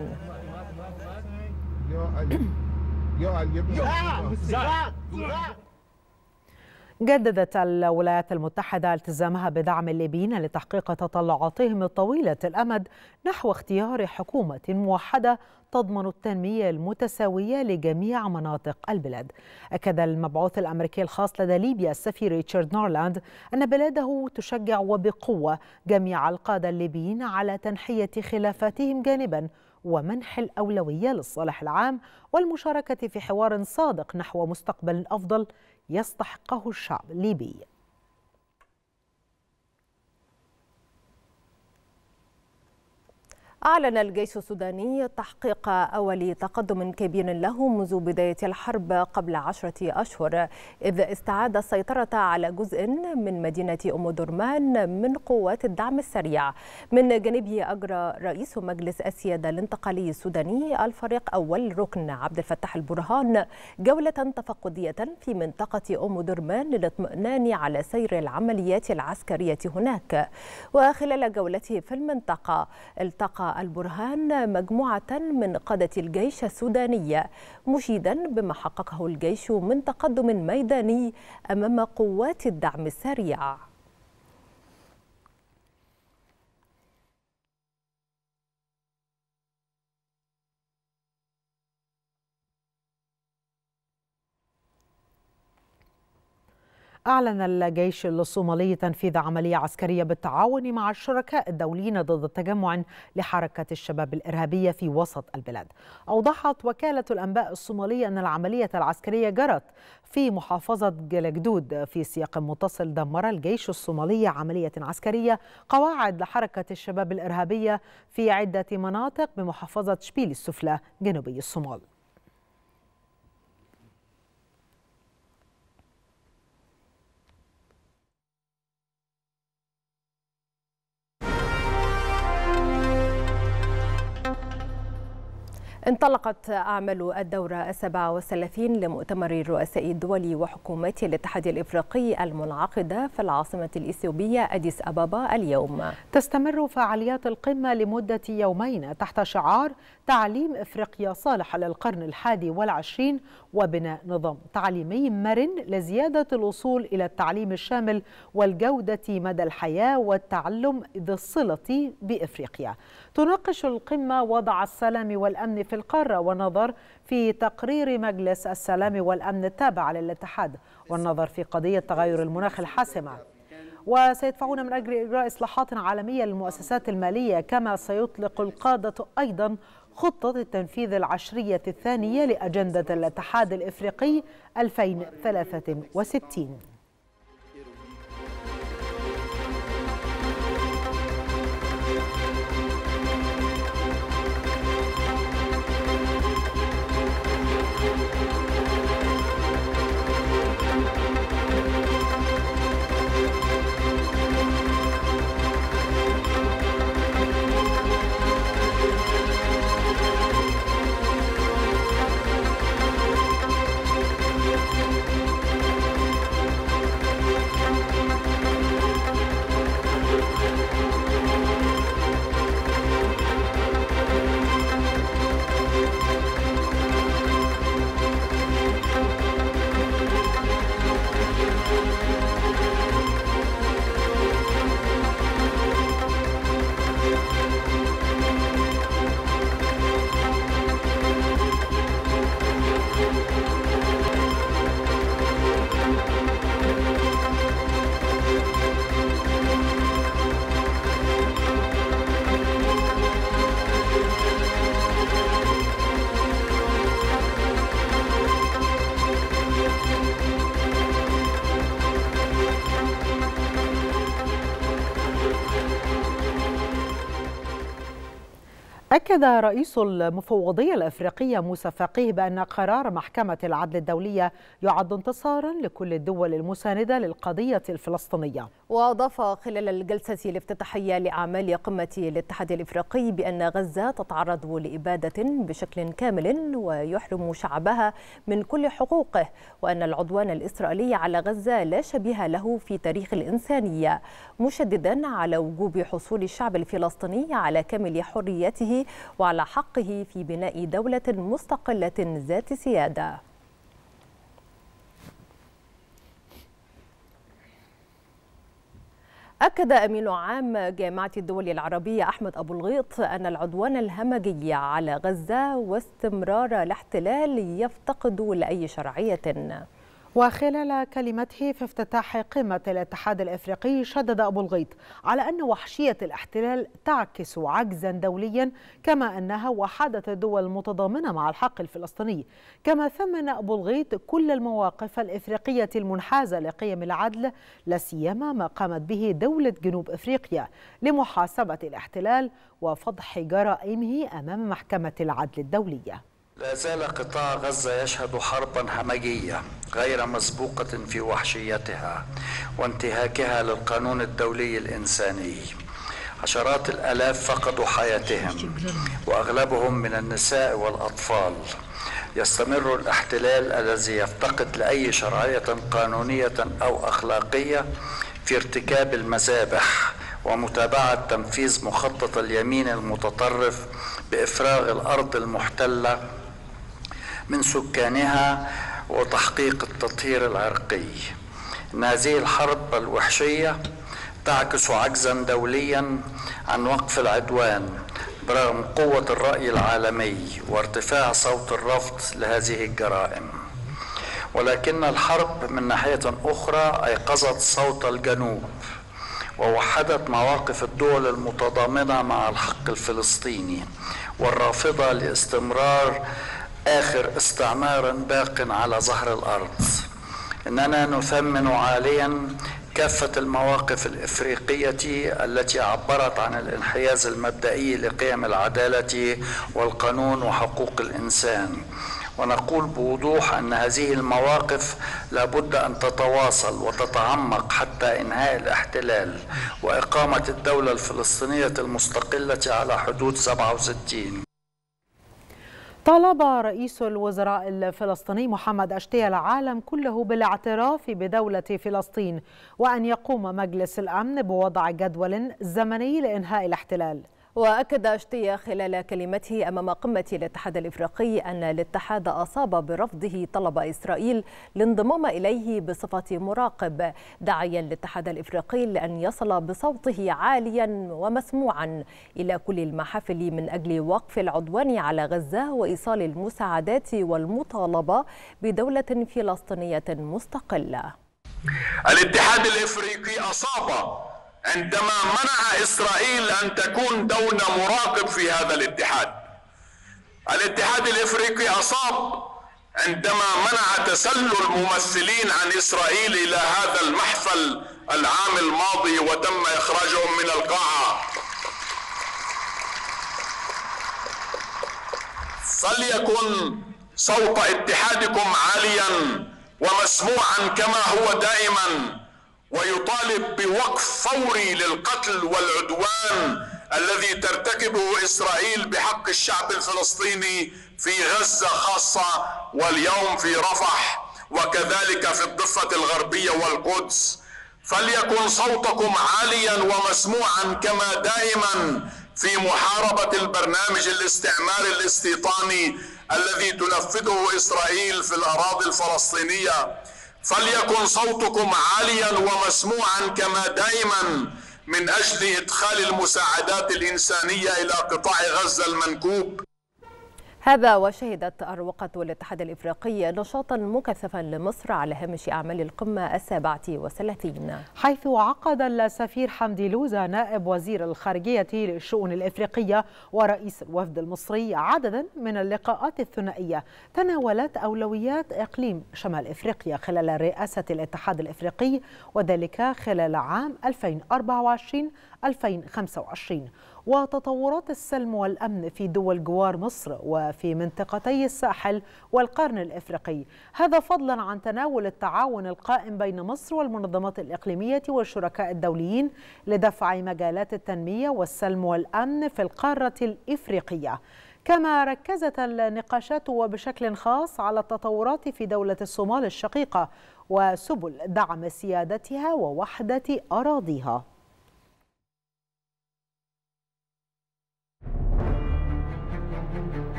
جددت الولايات المتحدة التزامها بدعم الليبيين لتحقيق تطلعاتهم الطويلة الأمد نحو اختيار حكومة موحدة تضمن التنمية المتساوية لجميع مناطق البلاد. أكد المبعوث الأمريكي الخاص لدى ليبيا السفير ريتشارد نورلاند أن بلاده تشجع وبقوة جميع القادة الليبيين على تنحية خلافاتهم جانبا ومنح الأولوية للصالح العام والمشاركة في حوار صادق نحو مستقبل أفضل يستحقه الشعب الليبي. أعلن الجيش السوداني تحقيق أول تقدم كبير له منذ بداية الحرب قبل عشرة أشهر، إذ استعاد السيطرة على جزء من مدينة أم درمان من قوات الدعم السريع. من جانبه أجرى رئيس مجلس السيادة الانتقالي السوداني الفريق أول ركن عبد الفتاح البرهان جولة تفقدية في منطقة أم درمان للاطمئنان على سير العمليات العسكرية هناك. وخلال جولته في المنطقة التقى البرهان مجموعة من قادة الجيش السودانية، مشيدا بما حققه الجيش من تقدم ميداني أمام قوات الدعم السريع. أعلن الجيش الصومالي تنفيذ عملية عسكرية بالتعاون مع الشركاء الدوليين ضد تجمع لحركة الشباب الإرهابية في وسط البلاد. أوضحت وكالة الأنباء الصومالية أن العملية العسكرية جرت في محافظة جلجدود. في سياق متصل دمر الجيش الصومالي عملية عسكرية قواعد لحركة الشباب الإرهابية في عدة مناطق بمحافظة شبيل السفلى جنوبي الصومال. انطلقت أعمال الدورة السبعة والثلاثين لمؤتمر الرؤساء الدولي وحكومات الاتحاد الإفريقي المنعقدة في العاصمة الإثيوبية أديس أبابا اليوم. تستمر فعاليات القمة لمدة يومين تحت شعار تعليم إفريقيا صالح للقرن الحادي والعشرين وبناء نظام تعليمي مرن لزيادة الوصول إلى التعليم الشامل والجودة مدى الحياة والتعلم ذي الصلة بإفريقيا. تناقش القمة وضع السلام والأمن في القارة والنظر في تقرير مجلس السلام والأمن التابع للاتحاد والنظر في قضية تغير المناخ الحاسمة، وسيدفعون من أجل إجراء إصلاحات عالمية للمؤسسات المالية، كما سيطلق القادة أيضا خطة التنفيذ العشرية الثانية لأجندة الاتحاد الإفريقي ألفين وثلاثة وستين. أكد رئيس المفوضية الأفريقية موسى فقيه بأن قرار محكمة العدل الدولية يعد انتصارا لكل الدول المساندة للقضية الفلسطينية. وأضاف خلال الجلسة الافتتاحية لأعمال قمة الاتحاد الإفريقي بأن غزة تتعرض لإبادة بشكل كامل ويحرم شعبها من كل حقوقه، وأن العدوان الإسرائيلي على غزة لا شبيه له في تاريخ الإنسانية، مشددا على وجوب حصول الشعب الفلسطيني على كامل حريته وعلى حقه في بناء دولة مستقلة ذات سيادة. أكد أمين عام جامعة الدول العربية أحمد أبو الغيط أن العدوان الهمجي على غزة واستمرار الاحتلال يفتقد لأي شرعية. وخلال كلمته في افتتاح قمة الاتحاد الإفريقي شدد أبو الغيط على أن وحشية الاحتلال تعكس عجزا دوليا، كما أنها وحدة الدول المتضامنة مع الحق الفلسطيني. كما ثمن أبو الغيط كل المواقف الإفريقية المنحازة لقيم العدل، لا سيما ما قامت به دولة جنوب إفريقيا لمحاسبة الاحتلال وفضح جرائمه أمام محكمة العدل الدولية. لا زال قطاع غزة يشهد حربا همجية غير مسبوقة في وحشيتها وانتهاكها للقانون الدولي الإنساني. عشرات الآلاف فقدوا حياتهم وأغلبهم من النساء والأطفال. يستمر الاحتلال الذي يفتقد لأي شرعية قانونية أو أخلاقية في ارتكاب المذابح ومتابعة تنفيذ مخطط اليمين المتطرف بإفراغ الأرض المحتلة من سكانها وتحقيق التطهير العرقي. إن هذه الحرب الوحشية تعكس عجزا دوليا عن وقف العدوان برغم قوة الرأي العالمي وارتفاع صوت الرفض لهذه الجرائم، ولكن الحرب من ناحية أخرى أيقظت صوت الجنوب ووحدت مواقف الدول المتضامنة مع الحق الفلسطيني والرافضة لاستمرار آخر استعمار باق على ظهر الأرض. إننا نثمن عاليا كافة المواقف الإفريقية التي عبرت عن الانحياز المبدئي لقيم العدالة والقانون وحقوق الإنسان، ونقول بوضوح أن هذه المواقف لابد أن تتواصل وتتعمق حتى إنهاء الاحتلال وإقامة الدولة الفلسطينية المستقلة على حدود سبعة وستين. طالب رئيس الوزراء الفلسطيني محمد اشتية العالم كله بالاعتراف بدولة فلسطين وأن يقوم مجلس الأمن بوضع جدول زمني لإنهاء الاحتلال. وأكد اشتية خلال كلمته أمام قمة الاتحاد الإفريقي أن الاتحاد أصاب برفضه طلب إسرائيل الانضمام إليه بصفة مراقب، داعيا الاتحاد الإفريقي لأن يصل بصوته عاليا ومسموعا إلى كل المحافل من أجل وقف العدوان على غزة وإيصال المساعدات والمطالبة بدولة فلسطينية مستقلة. الاتحاد الإفريقي أصاب عندما منع إسرائيل أن تكون دولة مراقب في هذا الاتحاد. الاتحاد الإفريقي أصاب عندما منع تسلل ممثلين عن إسرائيل إلى هذا المحفل العام الماضي وتم إخراجهم من القاعة. فليكن صوت اتحادكم عاليا ومسموعا كما هو دائما، ويطالب بوقف فوري للقتل والعدوان الذي ترتكبه إسرائيل بحق الشعب الفلسطيني في غزة خاصة واليوم في رفح وكذلك في الضفة الغربية والقدس. فليكن صوتكم عاليا ومسموعا كما دائما في محاربة البرنامج الاستعماري الاستيطاني الذي تنفذه إسرائيل في الأراضي الفلسطينية. فليكن صوتكم عاليا ومسموعا كما دائما من أجل إدخال المساعدات الإنسانية إلى قطاع غزة المنكوب. هذا وشهدت أروقة الاتحاد الإفريقي نشاطا مكثفا لمصر على هامش أعمال القمة السابعة والثلاثين، حيث عقد السفير حمدي لوزا نائب وزير الخارجية للشؤون الإفريقية ورئيس الوفد المصري عددا من اللقاءات الثنائية تناولت أولويات إقليم شمال إفريقيا خلال رئاسة الاتحاد الإفريقي، وذلك خلال عام ألفين وأربعة وعشرين ألفين وخمسة وعشرين، وتطورات السلم والأمن في دول جوار مصر وفي منطقتي الساحل والقرن الإفريقي، هذا فضلا عن تناول التعاون القائم بين مصر والمنظمات الإقليمية والشركاء الدوليين لدفع مجالات التنمية والسلم والأمن في القارة الإفريقية. كما ركزت النقاشات وبشكل خاص على التطورات في دولة الصومال الشقيقة وسبل دعم سيادتها ووحدة أراضيها.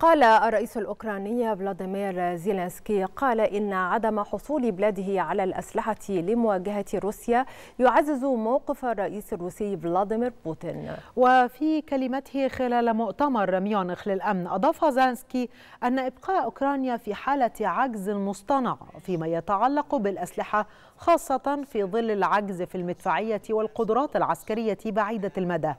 قال الرئيس الأوكراني فلاديمير زيلنسكي قال إن عدم حصول بلاده على الأسلحة لمواجهة روسيا يعزز موقف الرئيس الروسي فلاديمير بوتين. وفي كلمته خلال مؤتمر ميونخ للأمن أضاف زيلنسكي أن إبقاء أوكرانيا في حالة عجز مصطنع فيما يتعلق بالأسلحة، خاصة في ظل العجز في المدفعية والقدرات العسكرية بعيدة المدى،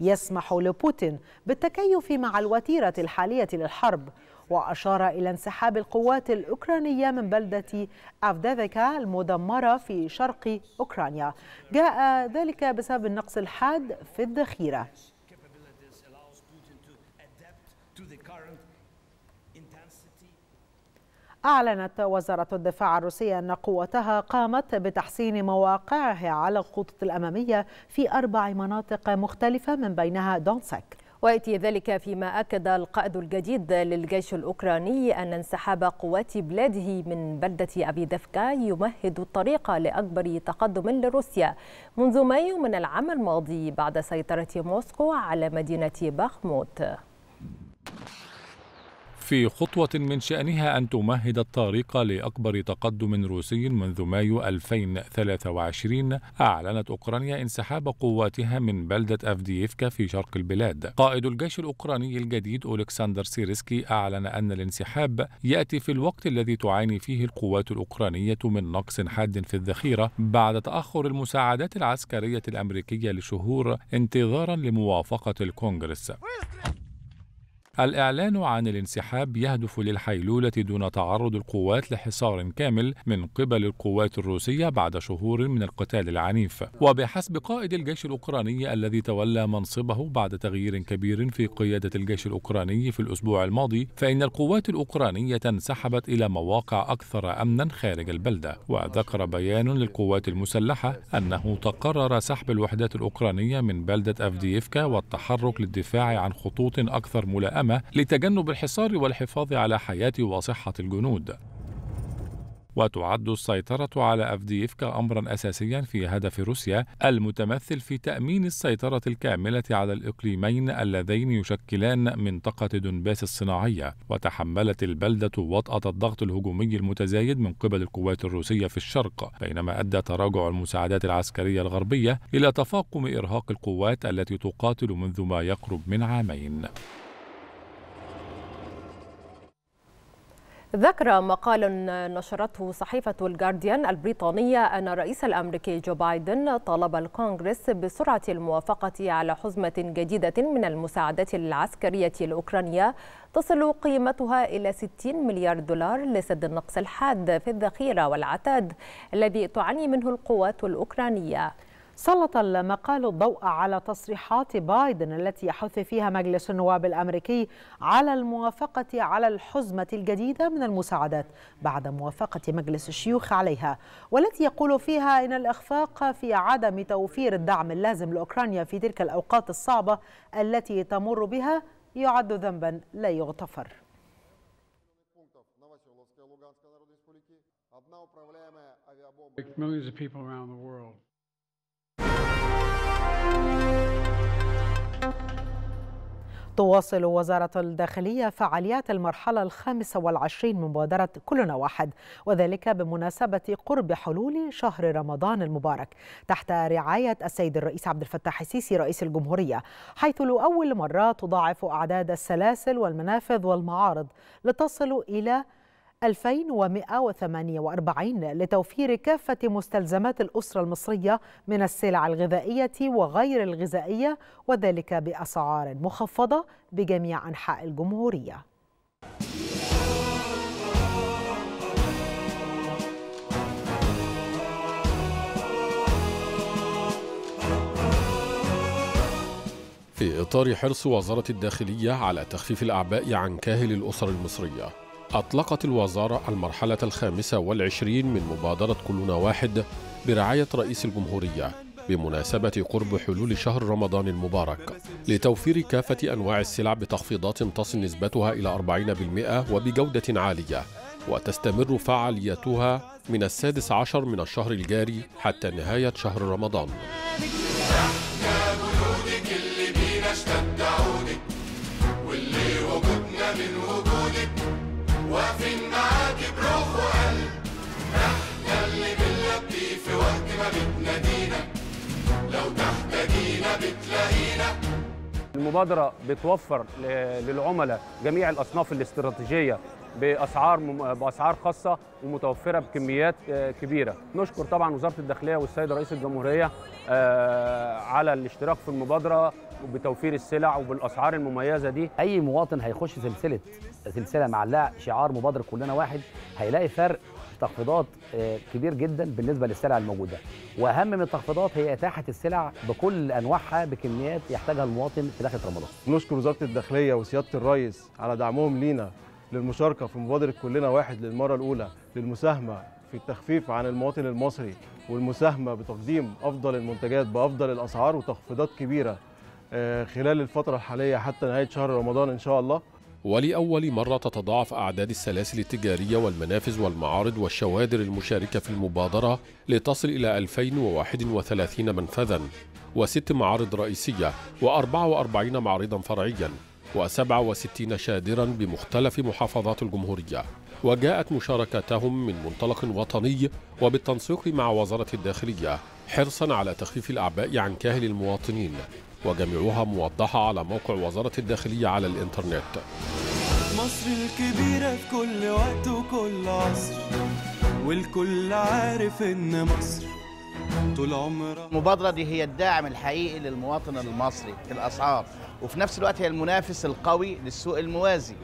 يسمح لبوتين بالتكيف مع الوتيرة الحالية للحرب. وأشار إلى انسحاب القوات الأوكرانية من بلدة أفديفكا المدمرة في شرق أوكرانيا، جاء ذلك بسبب النقص الحاد في الذخيرة. أعلنت وزارة الدفاع الروسية أن قوتها قامت بتحسين مواقعها على الخطوط الأمامية في أربع مناطق مختلفة من بينها دونسك. ويأتي ذلك فيما أكد القائد الجديد للجيش الأوكراني أن انسحاب قوات بلاده من بلدة أفديفكا يمهد الطريق لأكبر تقدم لروسيا منذ مايو من العام الماضي بعد سيطرة موسكو على مدينة باخموت. في خطوة من شأنها أن تمهد الطريق لأكبر تقدم روسي منذ مايو ألفين وثلاثة وعشرين، أعلنت أوكرانيا انسحاب قواتها من بلدة أفدييفكا في شرق البلاد. قائد الجيش الأوكراني الجديد ألكسندر سيرسكي أعلن أن الانسحاب يأتي في الوقت الذي تعاني فيه القوات الأوكرانية من نقص حاد في الذخيرة بعد تأخر المساعدات العسكرية الأمريكية لشهور انتظارا لموافقة الكونغرس. الإعلان عن الانسحاب يهدف للحيلولة دون تعرض القوات لحصار كامل من قبل القوات الروسية بعد شهور من القتال العنيف. وبحسب قائد الجيش الأوكراني الذي تولى منصبه بعد تغيير كبير في قيادة الجيش الأوكراني في الأسبوع الماضي، فإن القوات الأوكرانية انسحبت إلى مواقع أكثر أمنا خارج البلدة. وذكر بيان للقوات المسلحة أنه تقرر سحب الوحدات الأوكرانية من بلدة أفدييفكا والتحرك للدفاع عن خطوط أكثر ملائمة لتجنب الحصار والحفاظ على حياة وصحة الجنود. وتعد السيطرة على أفدييفكا أمرا أساسيا في هدف روسيا المتمثل في تأمين السيطرة الكاملة على الإقليمين اللذين يشكلان منطقة دونباس الصناعية. وتحملت البلدة وطأة الضغط الهجومي المتزايد من قبل القوات الروسية في الشرق، بينما أدى تراجع المساعدات العسكرية الغربية إلى تفاقم إرهاق القوات التي تقاتل منذ ما يقرب من عامين. ذكر مقال نشرته صحيفة الجارديان البريطانية أن الرئيس الأمريكي جو بايدن طلب الكونغرس بسرعة الموافقة على حزمة جديدة من المساعدات العسكرية الأوكرانية تصل قيمتها إلى ستين مليار دولار لسد النقص الحاد في الذخيرة والعتاد الذي تعاني منه القوات الأوكرانية. سلط المقال الضوء على تصريحات بايدن التي يحث فيها مجلس النواب الأمريكي على الموافقة على الحزمة الجديدة من المساعدات بعد موافقة مجلس الشيوخ عليها، والتي يقول فيها إن الإخفاق في عدم توفير الدعم اللازم لأوكرانيا في تلك الأوقات الصعبة التي تمر بها يعد ذنبا لا يغتفر. تواصل وزارة الداخلية فعاليات المرحلة الخامسة والعشرين من مبادرة كلنا واحد، وذلك بمناسبة قرب حلول شهر رمضان المبارك تحت رعاية السيد الرئيس عبد الفتاح السيسي رئيس الجمهورية، حيث لأول مرة تضاعف أعداد السلاسل والمنافذ والمعارض لتصل إلى ألفين ومئة وثمانية وأربعين لتوفير كافة مستلزمات الأسرة المصرية من السلع الغذائية وغير الغذائية، وذلك بأسعار مخفضة بجميع أنحاء الجمهورية. في إطار حرص وزارة الداخلية على تخفيف الأعباء عن كاهل الأسر المصرية، أطلقت الوزارة المرحلة الخامسة والعشرين من مبادرة كلنا واحد برعاية رئيس الجمهورية بمناسبة قرب حلول شهر رمضان المبارك لتوفير كافة أنواع السلع بتخفيضات تصل نسبتها إلى أربعين بالمئة وبجودة عالية، وتستمر فعاليتها من السادس عشر من الشهر الجاري حتى نهاية شهر رمضان. المبادرة بتوفر للعملاء جميع الأصناف الاستراتيجية بأسعار بأسعار خاصة ومتوفرة بكميات كبيرة. نشكر طبعا وزارة الداخلية والسيد رئيس الجمهورية على الاشتراك في المبادرة وبتوفير السلع وبالأسعار المميزة دي. أي مواطن هيخش سلسلة سلسلة معلقة شعار مبادرة كلنا واحد هيلاقي فرق تخفيضات كبير جدا بالنسبه للسلع الموجوده، واهم من التخفيضات هي اتاحه السلع بكل انواعها بكميات يحتاجها المواطن في داخل رمضان. نشكر وزاره الداخليه وسياده الرئيس على دعمهم لينا للمشاركه في مبادره كلنا واحد للمره الاولى، للمساهمه في التخفيف عن المواطن المصري والمساهمه بتقديم افضل المنتجات بافضل الاسعار وتخفيضات كبيره خلال الفتره الحاليه حتى نهايه شهر رمضان ان شاء الله. ولأول مرة تتضاعف أعداد السلاسل التجارية والمنافذ والمعارض والشوادر المشاركة في المبادرة لتصل إلى ألفين وواحد وثلاثين منفذاً وست معارض رئيسية وأربعة وأربعين معرضاً فرعياً، وسبعة وستين شادرا بمختلف محافظات الجمهورية، وجاءت مشاركتهم من منطلق وطني وبالتنسيق مع وزارة الداخلية حرصا على تخفيف الأعباء عن كاهل المواطنين، وجميعها موضحة على موقع وزارة الداخلية على الإنترنت. مصر الكبيرة في كل وقت وكل عصر، والكل عارف إن مصر طول عمرها. المبادرة دي هي الداعم الحقيقي للمواطن المصري في الأسعار، وفي نفس الوقت هي المنافس القوي للسوق الموازي.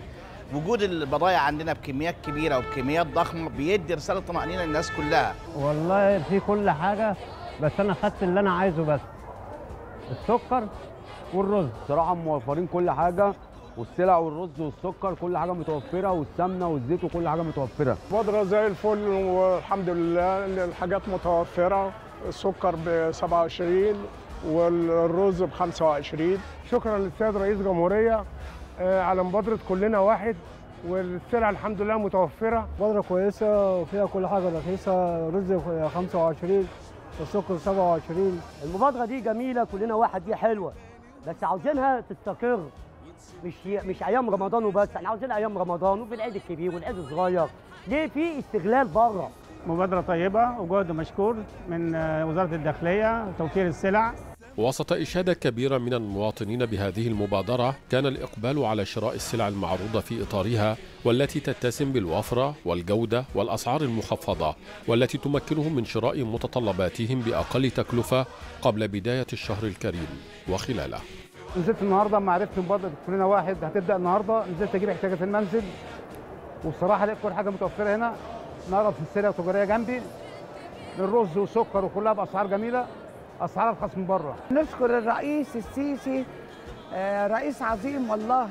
وجود البضائع عندنا بكميات كبيرة وبكميات ضخمة بيدي رسالة طمأنينة للناس كلها. والله في كل حاجة، بس أنا خدت اللي أنا عايزه، بس السكر والرز. بصراحة موفرين كل حاجة، والسلع والرز والسكر كل حاجة متوفرة، والسمنة والزيت وكل حاجة متوفرة. بودرة زي الفل والحمد لله، الحاجات متوفرة. السكر ب سبعة وعشرين والرز ب خمسة وعشرين. شكرا للسيد رئيس الجمهورية على مبادرة كلنا واحد، والسلع الحمد لله متوفرة. مبادرة كويسة وفيها كل حاجة رخيصة، رز خمسة وعشرين والسكر سبعة وعشرين. المبادرة دي جميلة، كلنا واحد دي حلوة، بس عاوزينها تستقر، مش مش ايام رمضان وبس، احنا عاوزين ايام رمضان وفي العيد الكبير والعيد الصغير. ليه في استغلال بره؟ مبادره طيبه وجهد مشكور من وزاره الداخليه توفير السلع. وسط اشاده كبيره من المواطنين بهذه المبادره، كان الاقبال على شراء السلع المعروضه في اطارها، والتي تتسم بالوفره والجوده والاسعار المخفضه، والتي تمكنهم من شراء متطلباتهم باقل تكلفه قبل بدايه الشهر الكريم وخلاله. نزلت النهارده ما عرفتش مبادره كلنا واحد هتبدا النهارده، نزلت اجيب احتياجات المنزل، وبصراحه لقيت كل حاجه متوفره هنا. نعرف السلع التجاريه جنبي، الرز وسكر وكلها باسعار جميله، اسعار ارخص من بره. نشكر الرئيس السيسي، آه رئيس عظيم والله،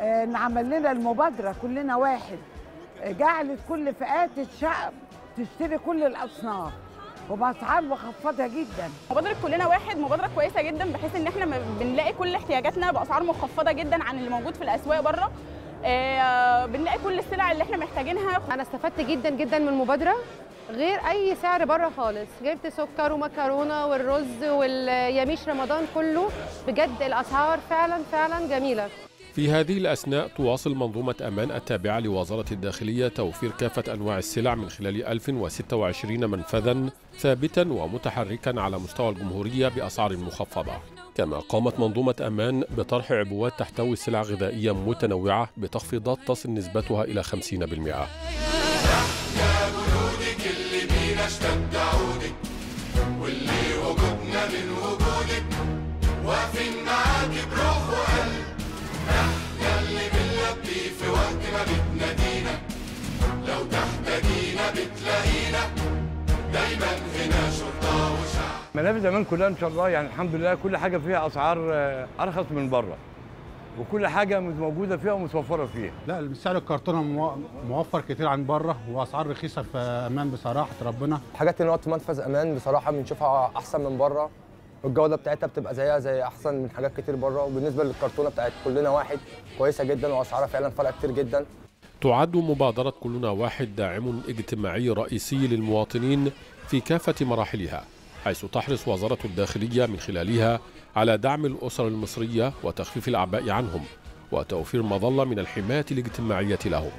آه ان عمل لنا المبادره كلنا واحد، آه جعلت كل فئات الشعب تشتري كل الاصناف وبأسعار مخفضة جدا. مبادرة كلنا واحد مبادرة كويسة جدا، بحيث ان احنا بنلاقي كل احتياجاتنا بأسعار مخفضة جدا عن اللي موجود في الأسواق بره، بنلاقي كل السلع اللي احنا محتاجينها. أنا استفدت جدا جدا من المبادرة، غير أي سعر بره خالص. جبت سكر ومكرونة والرز واليميش رمضان كله، بجد الأسعار فعلا فعلا جميلة. في هذه الأثناء تواصل منظومة أمان التابعة لوزارة الداخلية توفير كافة أنواع السلع من خلال ألف وستة وعشرين منفذاً ثابتاً ومتحركاً على مستوى الجمهورية بأسعار مخفضة. كما قامت منظومة أمان بطرح عبوات تحتوي سلع غذائية متنوعة بتخفيضات تصل نسبتها إلى خمسين بالمئة. احنا اللي بنلبي في وقت ما بتنادينا، لو تحتاجينا بتلاقينا دايما هنا شرطه وشعب. ملابس زمان كلها ان شاء الله، يعني الحمد لله كل حاجه فيها اسعار ارخص من بره، وكل حاجه موجوده فيها ومتوفره فيها. لا سعر الكرتونه موفر كتير عن بره، واسعار رخيصه في امان بصراحه ربنا. الحاجات اللي في منفذ امان بصراحه بنشوفها احسن من بره، والجودة بتاعتها بتبقى زيها زي أحسن من حاجات كتير بره. وبالنسبة للكرتونة بتاعت كلنا واحد كويسة جدا، وأسعارها فعلا فرق كتير جدا. تعد مبادرة كلنا واحد داعم اجتماعي رئيسي للمواطنين في كافة مراحلها، حيث تحرص وزارة الداخلية من خلالها على دعم الأسر المصرية وتخفيف الأعباء عنهم وتوفير مظلة من الحماية الاجتماعية لهم.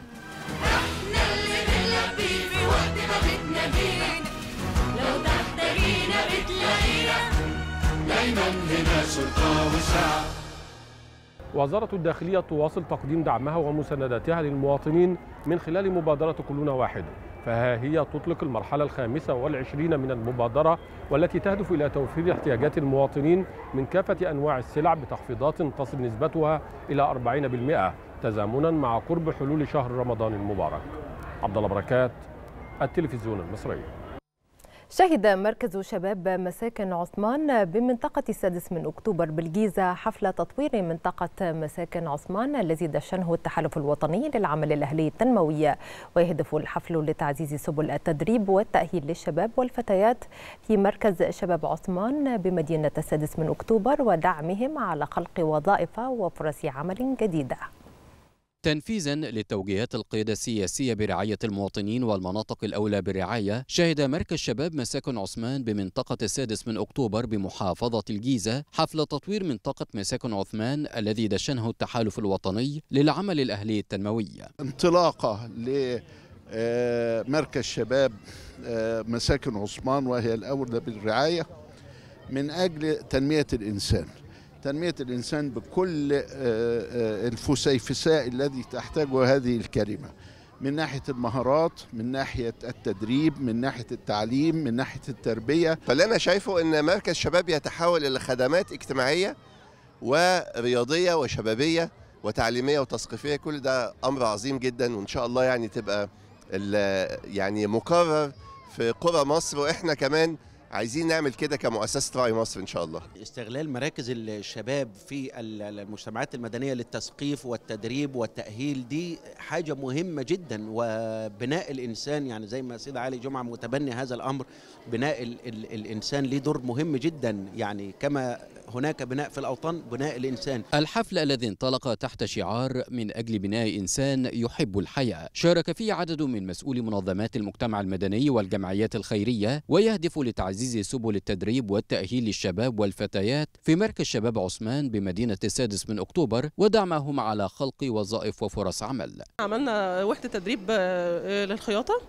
وزارة الداخلية تواصل تقديم دعمها ومسانداتها للمواطنين من خلال مبادرة كلنا واحد، فها هي تطلق المرحلة الخامسة والعشرين من المبادرة، والتي تهدف إلى توفير احتياجات المواطنين من كافة أنواع السلع بتخفيضات تصل نسبتها إلى أربعين بالمئة تزامنا مع قرب حلول شهر رمضان المبارك. عبدالله بركات، التلفزيون المصري. شهد مركز شباب مساكن عثمان بمنطقة السادس من أكتوبر بالجيزة حفل تطوير منطقة مساكن عثمان الذي دشنه التحالف الوطني للعمل الأهلي التنموي، ويهدف الحفل لتعزيز سبل التدريب والتأهيل للشباب والفتيات في مركز شباب عثمان بمدينة السادس من أكتوبر ودعمهم على خلق وظائف وفرص عمل جديدة. تنفيذا للتوجيهات القيادة السياسية برعاية المواطنين والمناطق الأولى بالرعاية، شهد مركز شباب مساكن عثمان بمنطقة السادس من أكتوبر بمحافظة الجيزة حفل تطوير منطقة مساكن عثمان الذي دشنه التحالف الوطني للعمل الأهلي التنموي. انطلاقة لمركز شباب مساكن عثمان وهي الأولى بالرعاية من أجل تنمية الإنسان، تنمية الإنسان بكل الفسيفساء الذي تحتاجه هذه الكلمة، من ناحية المهارات، من ناحية التدريب، من ناحية التعليم، من ناحية التربية. فاللي أنا شايفه أن مركز شباب يتحول إلى خدمات اجتماعية ورياضية وشبابية وتعليمية وتثقيفية، كل ده أمر عظيم جدا، وإن شاء الله يعني تبقى يعني مكرر في قرى مصر، وإحنا كمان عايزين نعمل كده كمؤسسة راعي مصر إن شاء الله. استغلال مراكز الشباب في المجتمعات المدنية للتثقيف والتدريب والتأهيل دي حاجة مهمة جدا، وبناء الإنسان يعني زي ما سيد علي جمعة متبني هذا الأمر، بناء ال ال الإنسان ليه دور مهم جدا، يعني كما هناك بناء في الأوطان بناء الإنسان. الحفل الذي انطلق تحت شعار من أجل بناء إنسان يحب الحياة شارك فيه عدد من مسؤولي منظمات المجتمع المدني والجمعيات الخيرية، ويهدف لتعزيز سبل التدريب والتأهيل للشباب والفتيات في مركز شباب عثمان بمدينة السادس من أكتوبر ودعمهم على خلق وظائف وفرص عمل. عملنا وحدة تدريب للخياطة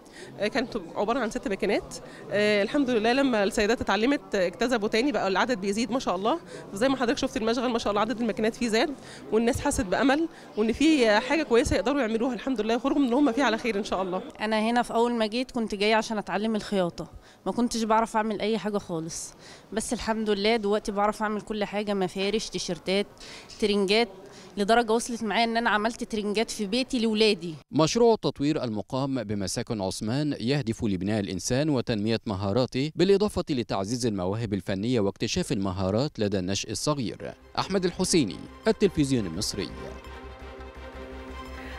كانت عبارة عن ست ماكينات، الحمد لله لما السيدات اتعلمت اكتسبوا تاني، بقى العدد بيزيد ما شاء الله، زي ما حضرتك شفت المشغل ما شاء الله عدد الماكينات فيه زاد، والناس حست بامل وان في حاجه كويسه يقدروا يعملوها الحمد لله، يخرجوا ان هم فيه على خير ان شاء الله. انا هنا في اول ما جيت كنت جايه عشان اتعلم الخياطه، ما كنتش بعرف اعمل اي حاجه خالص، بس الحمد لله دلوقتي بعرف اعمل كل حاجه، مفارش، تيشرتات، ترنجات، لدرجه وصلت معايا ان انا عملت ترنجات في بيتي لاولادي. مشروع التطوير المقام بمساكن عثمان يهدف لبناء الانسان وتنميه مهاراته بالاضافه لتعزيز المواهب الفنيه واكتشاف المهارات لدى النشء الصغير. احمد الحسيني، التلفزيون المصري.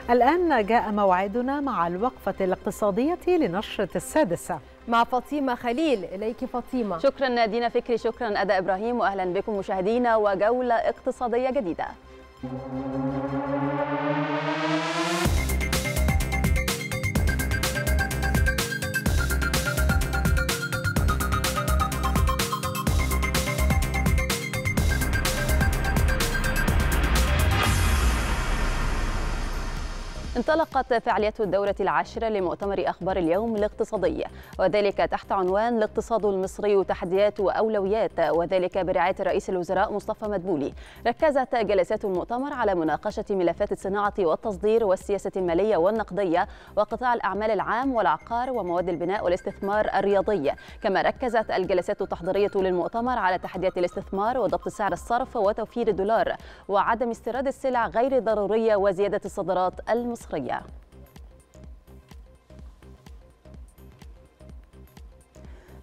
الان جاء موعدنا مع الوقفه الاقتصاديه لنشره السادسه مع فاطمة خليل. إليك فاطمة. شكرا دينا فكري، شكرا أدا إبراهيم، وأهلا بكم مشاهدينا وجولة اقتصادية جديدة. انطلقت فعاليات الدورة العاشرة لمؤتمر أخبار اليوم الاقتصادية، وذلك تحت عنوان الاقتصاد المصري وتحديات وأولويات، وذلك برعاية رئيس الوزراء مصطفى مدبولي. ركزت جلسات المؤتمر على مناقشة ملفات الصناعة والتصدير والسياسة المالية والنقدية وقطاع الأعمال العام والعقار ومواد البناء والاستثمار الرياضي، كما ركزت الجلسات التحضيرية للمؤتمر على تحديات الاستثمار وضبط سعر الصرف وتوفير الدولار وعدم استيراد السلع غير الضرورية وزيادة الصادرات المصرية.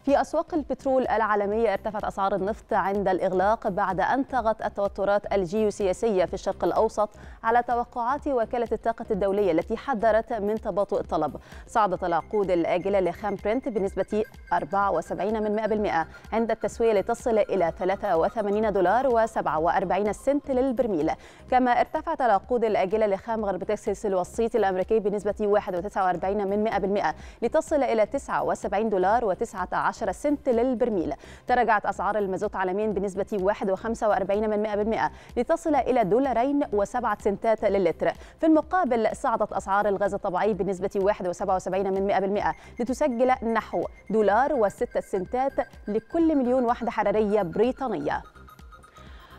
في أسواق البترول العالمية ارتفعت أسعار النفط عند الإغلاق بعد أن طغت التوترات الجيوسياسية في الشرق الأوسط على توقعات وكالة الطاقة الدولية التي حذرت من تباطؤ الطلب. صعدت العقود الآجلة لخام برنت بنسبة أربعة وسبعين من مئة بالمئة عند التسوية لتصل إلى ثلاثة وثمانين دولار وسبعة وأربعين سنت للبرميل، كما ارتفعت العقود الآجلة لخام غرب تكساس والصيت الأمريكي بنسبة واحد وتسعة وأربعين من مئة بالمئة لتصل إلى تسعة وسبعين دولار وتسعة عشر سنت للبرميل. تراجعت أسعار المازوت عالميا بنسبة واحد وخمسة وأربعين من مئة بالمئة لتصل إلى دولارين وسبعة سنتات للتر. في المقابل صعدت أسعار الغاز الطبيعي بنسبة واحد وسبعة وسبعين من مئة بالمئة لتسجل نحو دولار وستة سنتات لكل مليون وحدة حرارية بريطانية.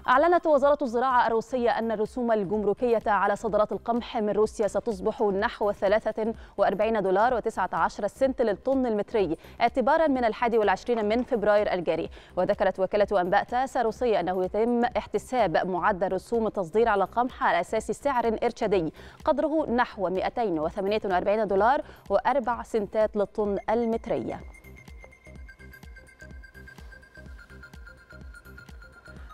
أعلنت وزارة الزراعة الروسية أن الرسوم الجمركية على صادرات القمح من روسيا ستصبح نحو ثلاثة وأربعين دولار وتسعة عشر سنت للطن المتري اعتبارا من الحادي والعشرين من فبراير الجاري. وذكرت وكالة أنباء تاس الروسية أنه يتم احتساب معدل رسوم التصدير على القمح على أساس سعر إرشادي قدره نحو مئتين وثمانية وأربعين دولار وأربع سنتات للطن المتري.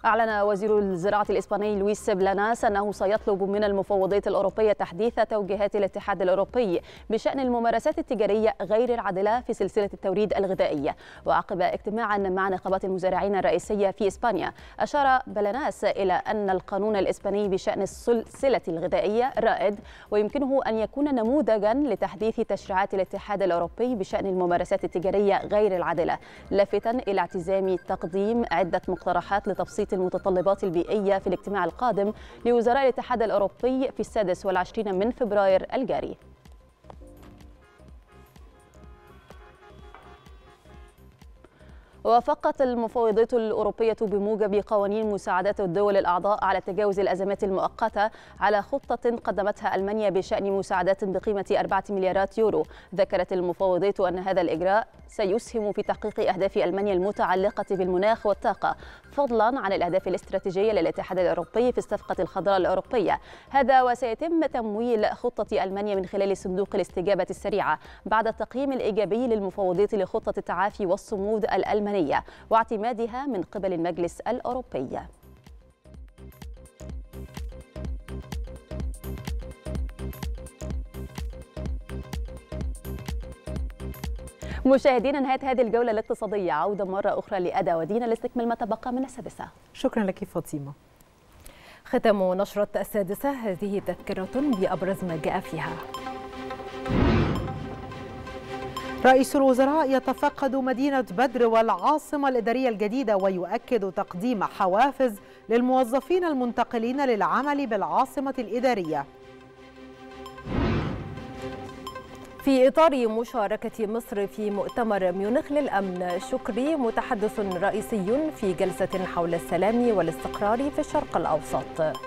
أعلن وزير الزراعة الإسباني لويس بلاناس أنه سيطلب من المفوضية الأوروبية تحديث توجيهات الاتحاد الأوروبي بشأن الممارسات التجارية غير العادلة في سلسلة التوريد الغذائي. وعقب اجتماعا مع نقابات المزارعين الرئيسية في إسبانيا، أشار بلاناس إلى أن القانون الإسباني بشأن السلسلة الغذائية رائد، ويمكنه أن يكون نموذجا لتحديث تشريعات الاتحاد الأوروبي بشأن الممارسات التجارية غير العادلة، لافتا إلى اعتزام تقديم عدة مقترحات لتبسيط المتطلبات البيئية في الاجتماع القادم لوزراء الاتحاد الأوروبي في السادس والعشرين من فبراير الجاري. وافقت المفوضية الأوروبية بموجب قوانين مساعدات الدول الأعضاء على تجاوز الأزمات المؤقتة على خطة قدمتها ألمانيا بشأن مساعدات بقيمة أربعة مليارات يورو. ذكرت المفوضية أن هذا الإجراء سيسهم في تحقيق أهداف ألمانيا المتعلقة بالمناخ والطاقة، فضلا عن الأهداف الاستراتيجية للاتحاد الأوروبي في الصفقة الخضراء الأوروبية. هذا وسيتم تمويل خطة ألمانيا من خلال صندوق الاستجابة السريعة بعد التقييم الإيجابي للمفوضية لخطة التعافي والصمود الألمانية واعتمادها من قبل المجلس الأوروبي. مشاهدينا، نهاية هذه الجولة الاقتصادية، عودة مرة أخرى لأدا ودينا لاستكمال ما تبقى من السادسة. شكرا لك فاطمة. ختم نشرة السادسة، هذه تذكرة بأبرز ما جاء فيها. رئيس الوزراء يتفقد مدينة بدر والعاصمة الإدارية الجديدة ويؤكد تقديم حوافز للموظفين المنتقلين للعمل بالعاصمة الإدارية. في إطار مشاركة مصر في مؤتمر ميونخ للأمن، شكري متحدث رئيسي في جلسة حول السلام والاستقرار في الشرق الأوسط.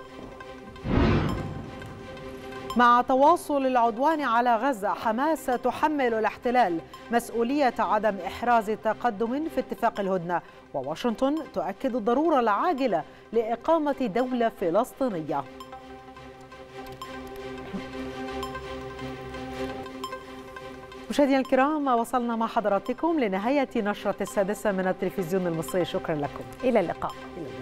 مع تواصل العدوان على غزة، حماس تحمل الاحتلال مسؤولية عدم إحراز تقدم في اتفاق الهدنة، وواشنطن تؤكد الضرورة العاجلة لإقامة دولة فلسطينية. مشاهدينا الكرام، وصلنا مع حضراتكم لنهاية نشرة السادسة من التلفزيون المصري. شكرا لكم، إلى اللقاء.